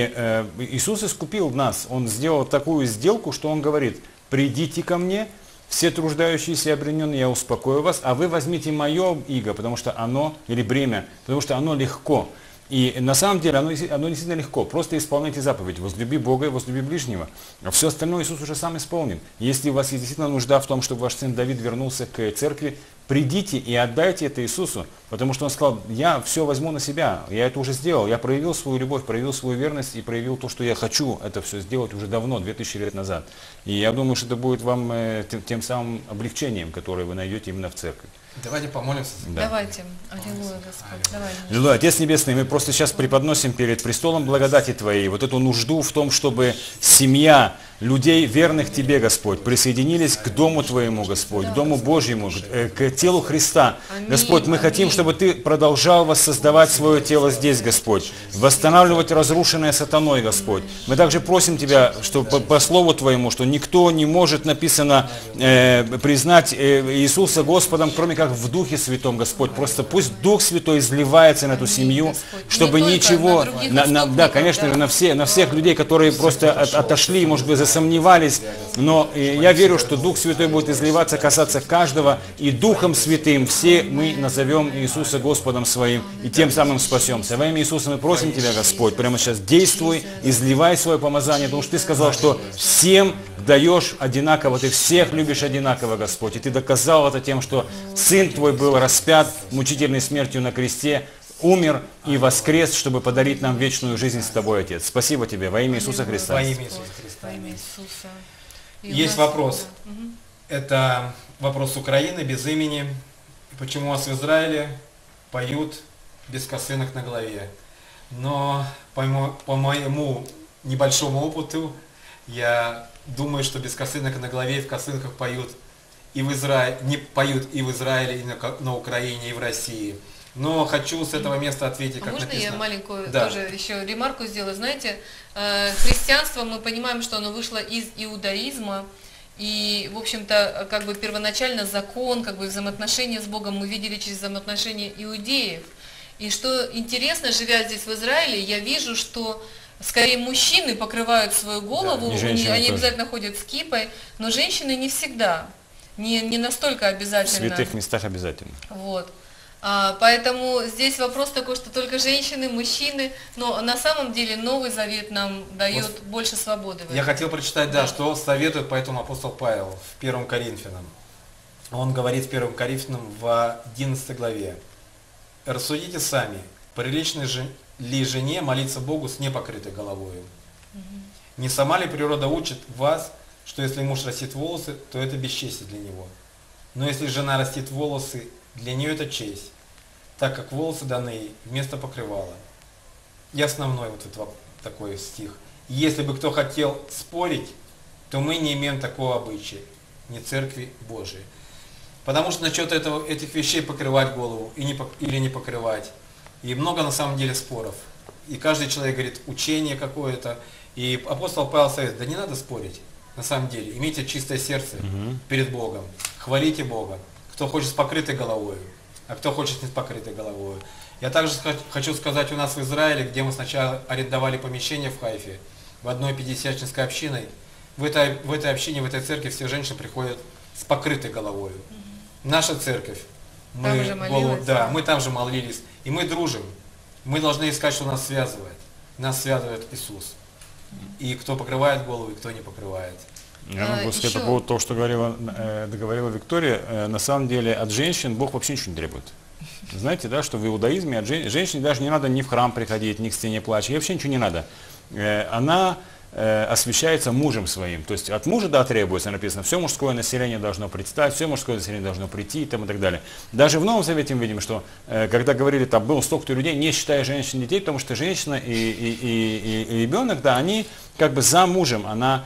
Иисус искупил нас, Он сделал такую сделку, что Он говорит: «Придите ко мне Все труждающиеся и обремененные, я успокою вас, а вы возьмите мое иго, потому что оно, или бремя, потому что оно легко. И на самом деле оно действительно легко. Просто исполняйте заповедь. Возлюби Бога и возлюби ближнего. А все остальное Иисус уже сам исполнит. Если у вас есть действительно нужда в том, чтобы ваш сын Давид вернулся к церкви, придите и отдайте это Иисусу. Потому что он сказал, я все возьму на себя, я это уже сделал. Я проявил свою любовь, проявил свою верность и проявил то, что я хочу это все сделать уже давно, 2000 лет назад. И я думаю, что это будет вам тем самым облегчением, которое вы найдете именно в церкви. Давайте помолимся. Да. Давайте. Аллилуйя, Господь. Аллилуйя. Аллилуйя. Отец Небесный, мы просто сейчас преподносим перед престолом благодати Твоей вот эту нужду в том, чтобы семья людей, верных Тебе, Господь, присоединились к Дому Твоему, Господь, к Дому Божьему, к телу Христа. Господь, мы хотим, чтобы Ты продолжал воссоздавать свое тело здесь, Господь, восстанавливать разрушенное сатаной, Господь. Мы также просим Тебя, что по Слову Твоему, что никто не может, написано, признать Иисуса Господом, кроме как в Духе Святом, Господь. Просто пусть Дух Святой изливается на эту семью, Господь, чтобы ничего... На всех людей, которые просто отошли, может быть, сомневались, но я верю, что Дух Святой будет изливаться, касаться каждого, и Духом Святым все мы назовем Иисуса Господом своим, и тем самым спасемся. Во имя Иисуса мы просим Тебя, Господь, прямо сейчас действуй, изливай свое помазание, потому что Ты сказал, что всем даешь одинаково, Ты всех любишь одинаково, Господь, и Ты доказал это тем, что Сын Твой был распят мучительной смертью на кресте, умер и воскрес, чтобы подарить нам вечную жизнь с Тобой, Отец. Спасибо Тебе. Во имя Иисуса Христа. Во имя Иисуса Христа. Есть вопрос. Это вопрос Украины, без имени. Почему у вас в Израиле поют без косынок на голове? Но по моему небольшому опыту, я думаю, что без косынок на голове и в косынках поют и в Израиле, не поют и в Израиле, и на Украине, и в России. Но хочу с этого места ответить, как написано. Можно я маленькую тоже еще ремарку сделаю? Знаете, христианство, мы понимаем, что оно вышло из иудаизма. И, в общем-то, как бы первоначально закон, как бы взаимоотношения с Богом мы видели через взаимоотношения иудеев. И что интересно, живя здесь в Израиле, я вижу, что скорее мужчины покрывают свою голову, да, они обязательно ходят с кипой, но женщины не всегда, не настолько обязательно. В святых местах обязательно. Вот. Поэтому здесь вопрос такой, что только женщины, мужчины, но на самом деле Новый Завет нам дает вот больше свободы. Я хотел прочитать, да, что советует поэтому апостол Павел в 1 Коринфянам. Он говорит в 1 Коринфянам в 11 главе. «Рассудите сами, прилично ли жене молиться Богу с непокрытой головой? Не сама ли природа учит вас, что если муж растит волосы, то это бесчестие для него? Но если жена растит волосы, для нее это честь, так как волосы даны вместо покрывала». И основной вот этот такой стих. Если бы кто хотел спорить, то мы не имеем такого обычая, не церкви Божией. Потому что насчет этих вещей покрывать голову или не покрывать. И много на самом деле споров. И каждый человек говорит, учение какое-то. И апостол Павел советует, да не надо спорить, на самом деле. Имейте чистое сердце перед Богом, хвалите Бога. Кто хочет с покрытой головой, а кто хочет не с покрытой головой. Я также хочу сказать, у нас в Израиле, где мы сначала арендовали помещение в Хайфе, в одной пятидесятнической общиной, в этой общине, в этой церкви все женщины приходят с покрытой головой. Наша церковь, мы там же молились, и мы дружим. Мы должны искать, что нас связывает. Нас связывает Иисус. И кто покрывает голову, и кто не покрывает. Я могу сказать по поводу того, что договорила Виктория. На самом деле от женщин Бог вообще ничего не требует. Знаете, да, что в иудаизме от женщине даже не надо ни в храм приходить, ни к стене плача, ей вообще ничего не надо. Она освящается мужем своим. То есть от мужа, да, требуется, написано, все мужское население должно предстать, все мужское население должно прийти и там и так далее. Даже в Новом Завете мы видим, что когда говорили, там было столько-то людей, не считая женщин и детей, потому что женщина и ребенок, да, они как бы за мужем, она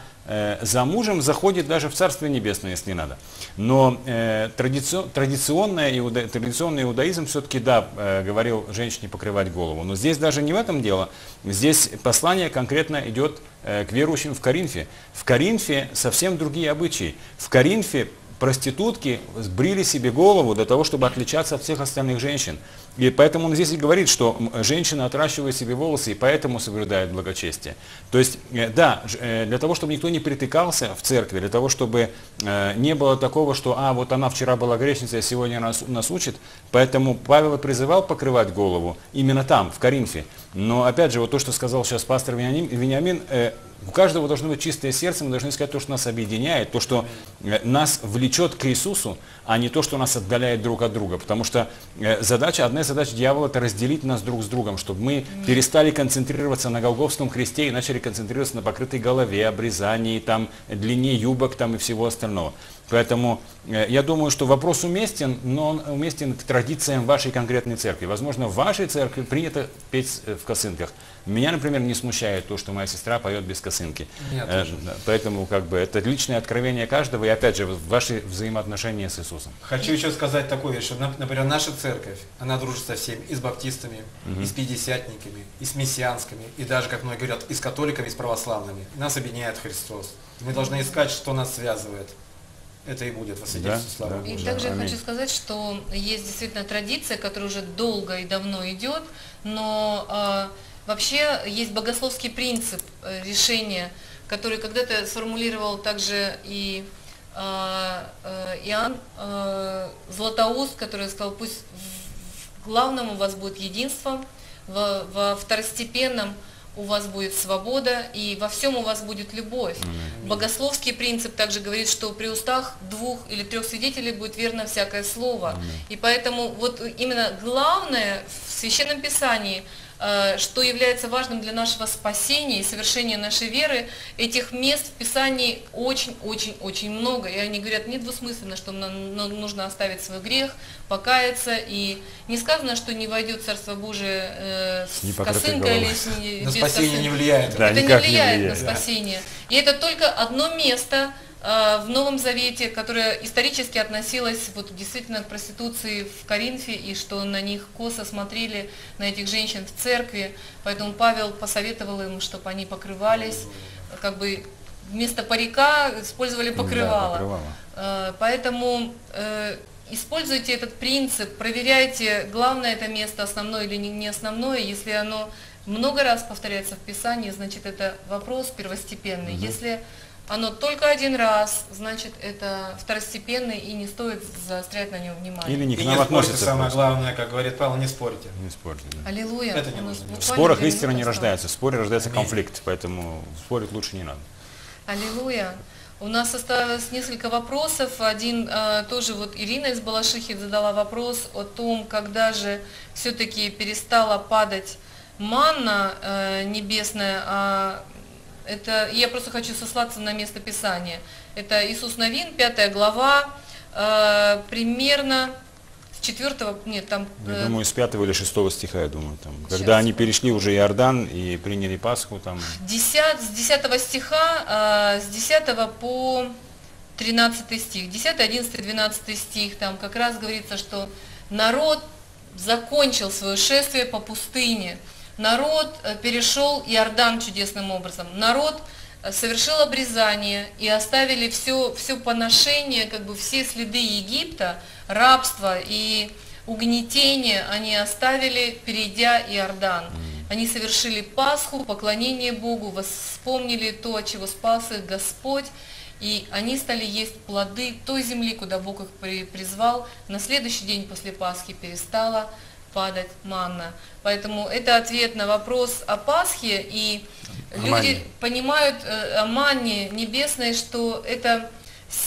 за мужем заходит даже в Царствие Небесное, если не надо. Но традиционный иудаизм все-таки, да, говорил женщине покрывать голову. Но здесь даже не в этом дело. Здесь послание конкретно идет к верующим в Коринфе. В Коринфе совсем другие обычаи. В Коринфе проститутки сбрили себе голову для того, чтобы отличаться от всех остальных женщин. И поэтому он здесь и говорит, что женщина отращивает себе волосы и поэтому соблюдает благочестие. То есть, да, для того, чтобы никто не притыкался в церкви, для того, чтобы не было такого, что «а, вот она вчера была грешницей, а сегодня нас учит», поэтому Павел призывал покрывать голову именно там, в Коринфе. Но опять же, вот то, что сказал сейчас пастор Вениамин, у каждого должно быть чистое сердце, мы должны искать то, что нас объединяет, то, что нас влечет к Иисусу, а не то, что нас отдаляет друг от друга. Потому что одна из задач дьявола – это разделить нас друг с другом, чтобы мы перестали концентрироваться на Голгофском Христе и начали концентрироваться на покрытой голове, обрезании, там, длине юбок там, и всего остального. Поэтому я думаю, что вопрос уместен, но он уместен к традициям вашей конкретной церкви. Возможно, в вашей церкви принято петь в косынках. Меня, например, не смущает то, что моя сестра поет без косынки. Поэтому как бы это личное откровение каждого и, опять же, ваши взаимоотношения с Иисусом. Хочу еще сказать такое, что, например, наша церковь, она дружит со всеми, и с баптистами, и с пятидесятниками, и с мессианскими, и даже, как многие говорят, и с католиками, и с православными. Нас объединяет Христос. Мы должны искать, что нас связывает. Это и будет свидетельство славы. И также хочу сказать, что есть действительно традиция, которая уже долго и давно идет, но вообще есть богословский принцип решения, который когда-то сформулировал также и Иоанн Златоуст, который сказал, пусть в главном у вас будет единство, во второстепенном у вас будет свобода, и во всем у вас будет любовь. Богословский принцип также говорит, что при устах двух или трех свидетелей будет верно всякое слово. И поэтому вот именно главное в Священном Писании, что является важным для нашего спасения и совершения нашей веры, этих мест в Писании очень-очень-очень много. И они говорят недвусмысленно, что нам нужно оставить свой грех, покаяться. И не сказано, что не войдет Царство Божие с косынкой или без спасение не влияет. Да, это не влияет на спасение. И это только одно место в Новом Завете, которое исторически относилось вот действительно к проституции в Коринфе, и что на них косо смотрели, на этих женщин в церкви. Поэтому Павел посоветовал им, чтобы они покрывались, как бы вместо парика использовали покрывало. Да, поэтому используйте этот принцип, проверяйте, главное это место, основное или не основное. Если оно много раз повторяется в Писании, значит это вопрос первостепенный. Если оно только один раз, значит, это второстепенный, и не стоит заострять на него внимание. Или не к нам относится. Самое главное, как говорит Павел, не спорьте. Не спорьте. Да. Аллилуйя. Это не нужно. В спорах истина не рождается, в споре рождается конфликт, поэтому спорить лучше не надо. Аллилуйя. У нас осталось несколько вопросов. Один тоже вот Ирина из Балашихи задала вопрос о том, когда же все-таки перестала падать манна небесная, Это, я просто хочу сослаться на место Писания. Это Иисус Навин, 5 глава, примерно с 4-го, нет, там... Я думаю, с 5 или 6 стиха, я думаю, там. Когда они перешли уже Иордан и приняли Пасху, там... С 10 стиха, с 10 по 13 стих, 10, 11, 12 стих, там как раз говорится, что народ закончил свое шествие по пустыне. Народ перешел Иордан чудесным образом. Народ совершил обрезание и оставили все поношение, как бы все следы Египта, рабства и угнетения они оставили, перейдя Иордан. Они совершили Пасху, поклонение Богу, вспомнили то, от чего спас их Господь. И они стали есть плоды той земли, куда Бог их призвал. На следующий день после Пасхи перестала падать манна. Поэтому это ответ на вопрос о Пасхе, и люди понимают о манне небесной, что это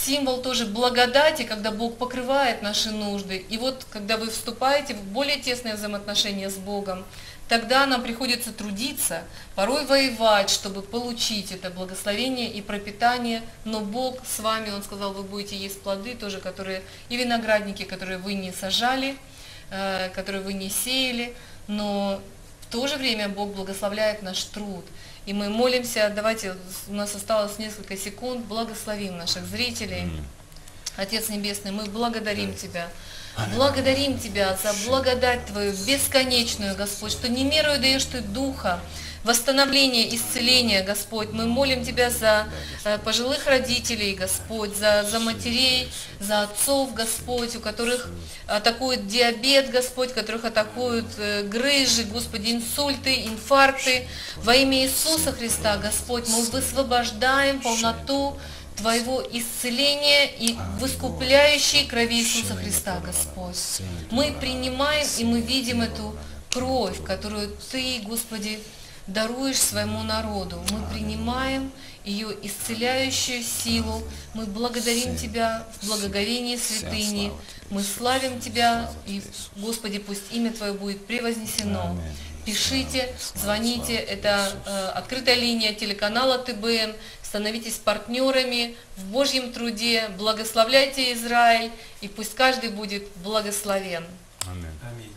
символ тоже благодати, когда Бог покрывает наши нужды. И вот, когда вы вступаете в более тесное взаимоотношение с Богом, тогда нам приходится трудиться, порой воевать, чтобы получить это благословение и пропитание. Но Бог с вами, Он сказал, вы будете есть плоды тоже, которые и виноградники, которые вы не сажали, которые вы не сеяли, но в то же время Бог благословляет наш труд. И мы молимся, давайте, у нас осталось несколько секунд, благословим наших зрителей. Отец Небесный, мы благодарим Тебя. Благодарим Тебя за благодать Твою бесконечную, Господь, что не мерою даешь Ты Духа, восстановление, исцеление, Господь. Мы молим Тебя за пожилых родителей, Господь, за матерей, за отцов, Господь, у которых атакует диабет, Господь, которых атакуют грыжи, Господи, инсульты, инфаркты. Во имя Иисуса Христа, Господь, мы высвобождаем полноту Твоего исцеления и в искупляющей крови Иисуса Христа, Господь. Мы принимаем и мы видим эту кровь, которую Ты, Господи, даруешь своему народу. Мы принимаем ее исцеляющую силу. Мы благодарим Тебя в благоговении святыни. Мы славим Тебя, и, Господи, пусть имя Твое будет превознесено. Пишите, звоните, это открытая линия телеканала ТБН. Становитесь партнерами в Божьем труде, благословляйте Израиль, и пусть каждый будет благословен. Аминь.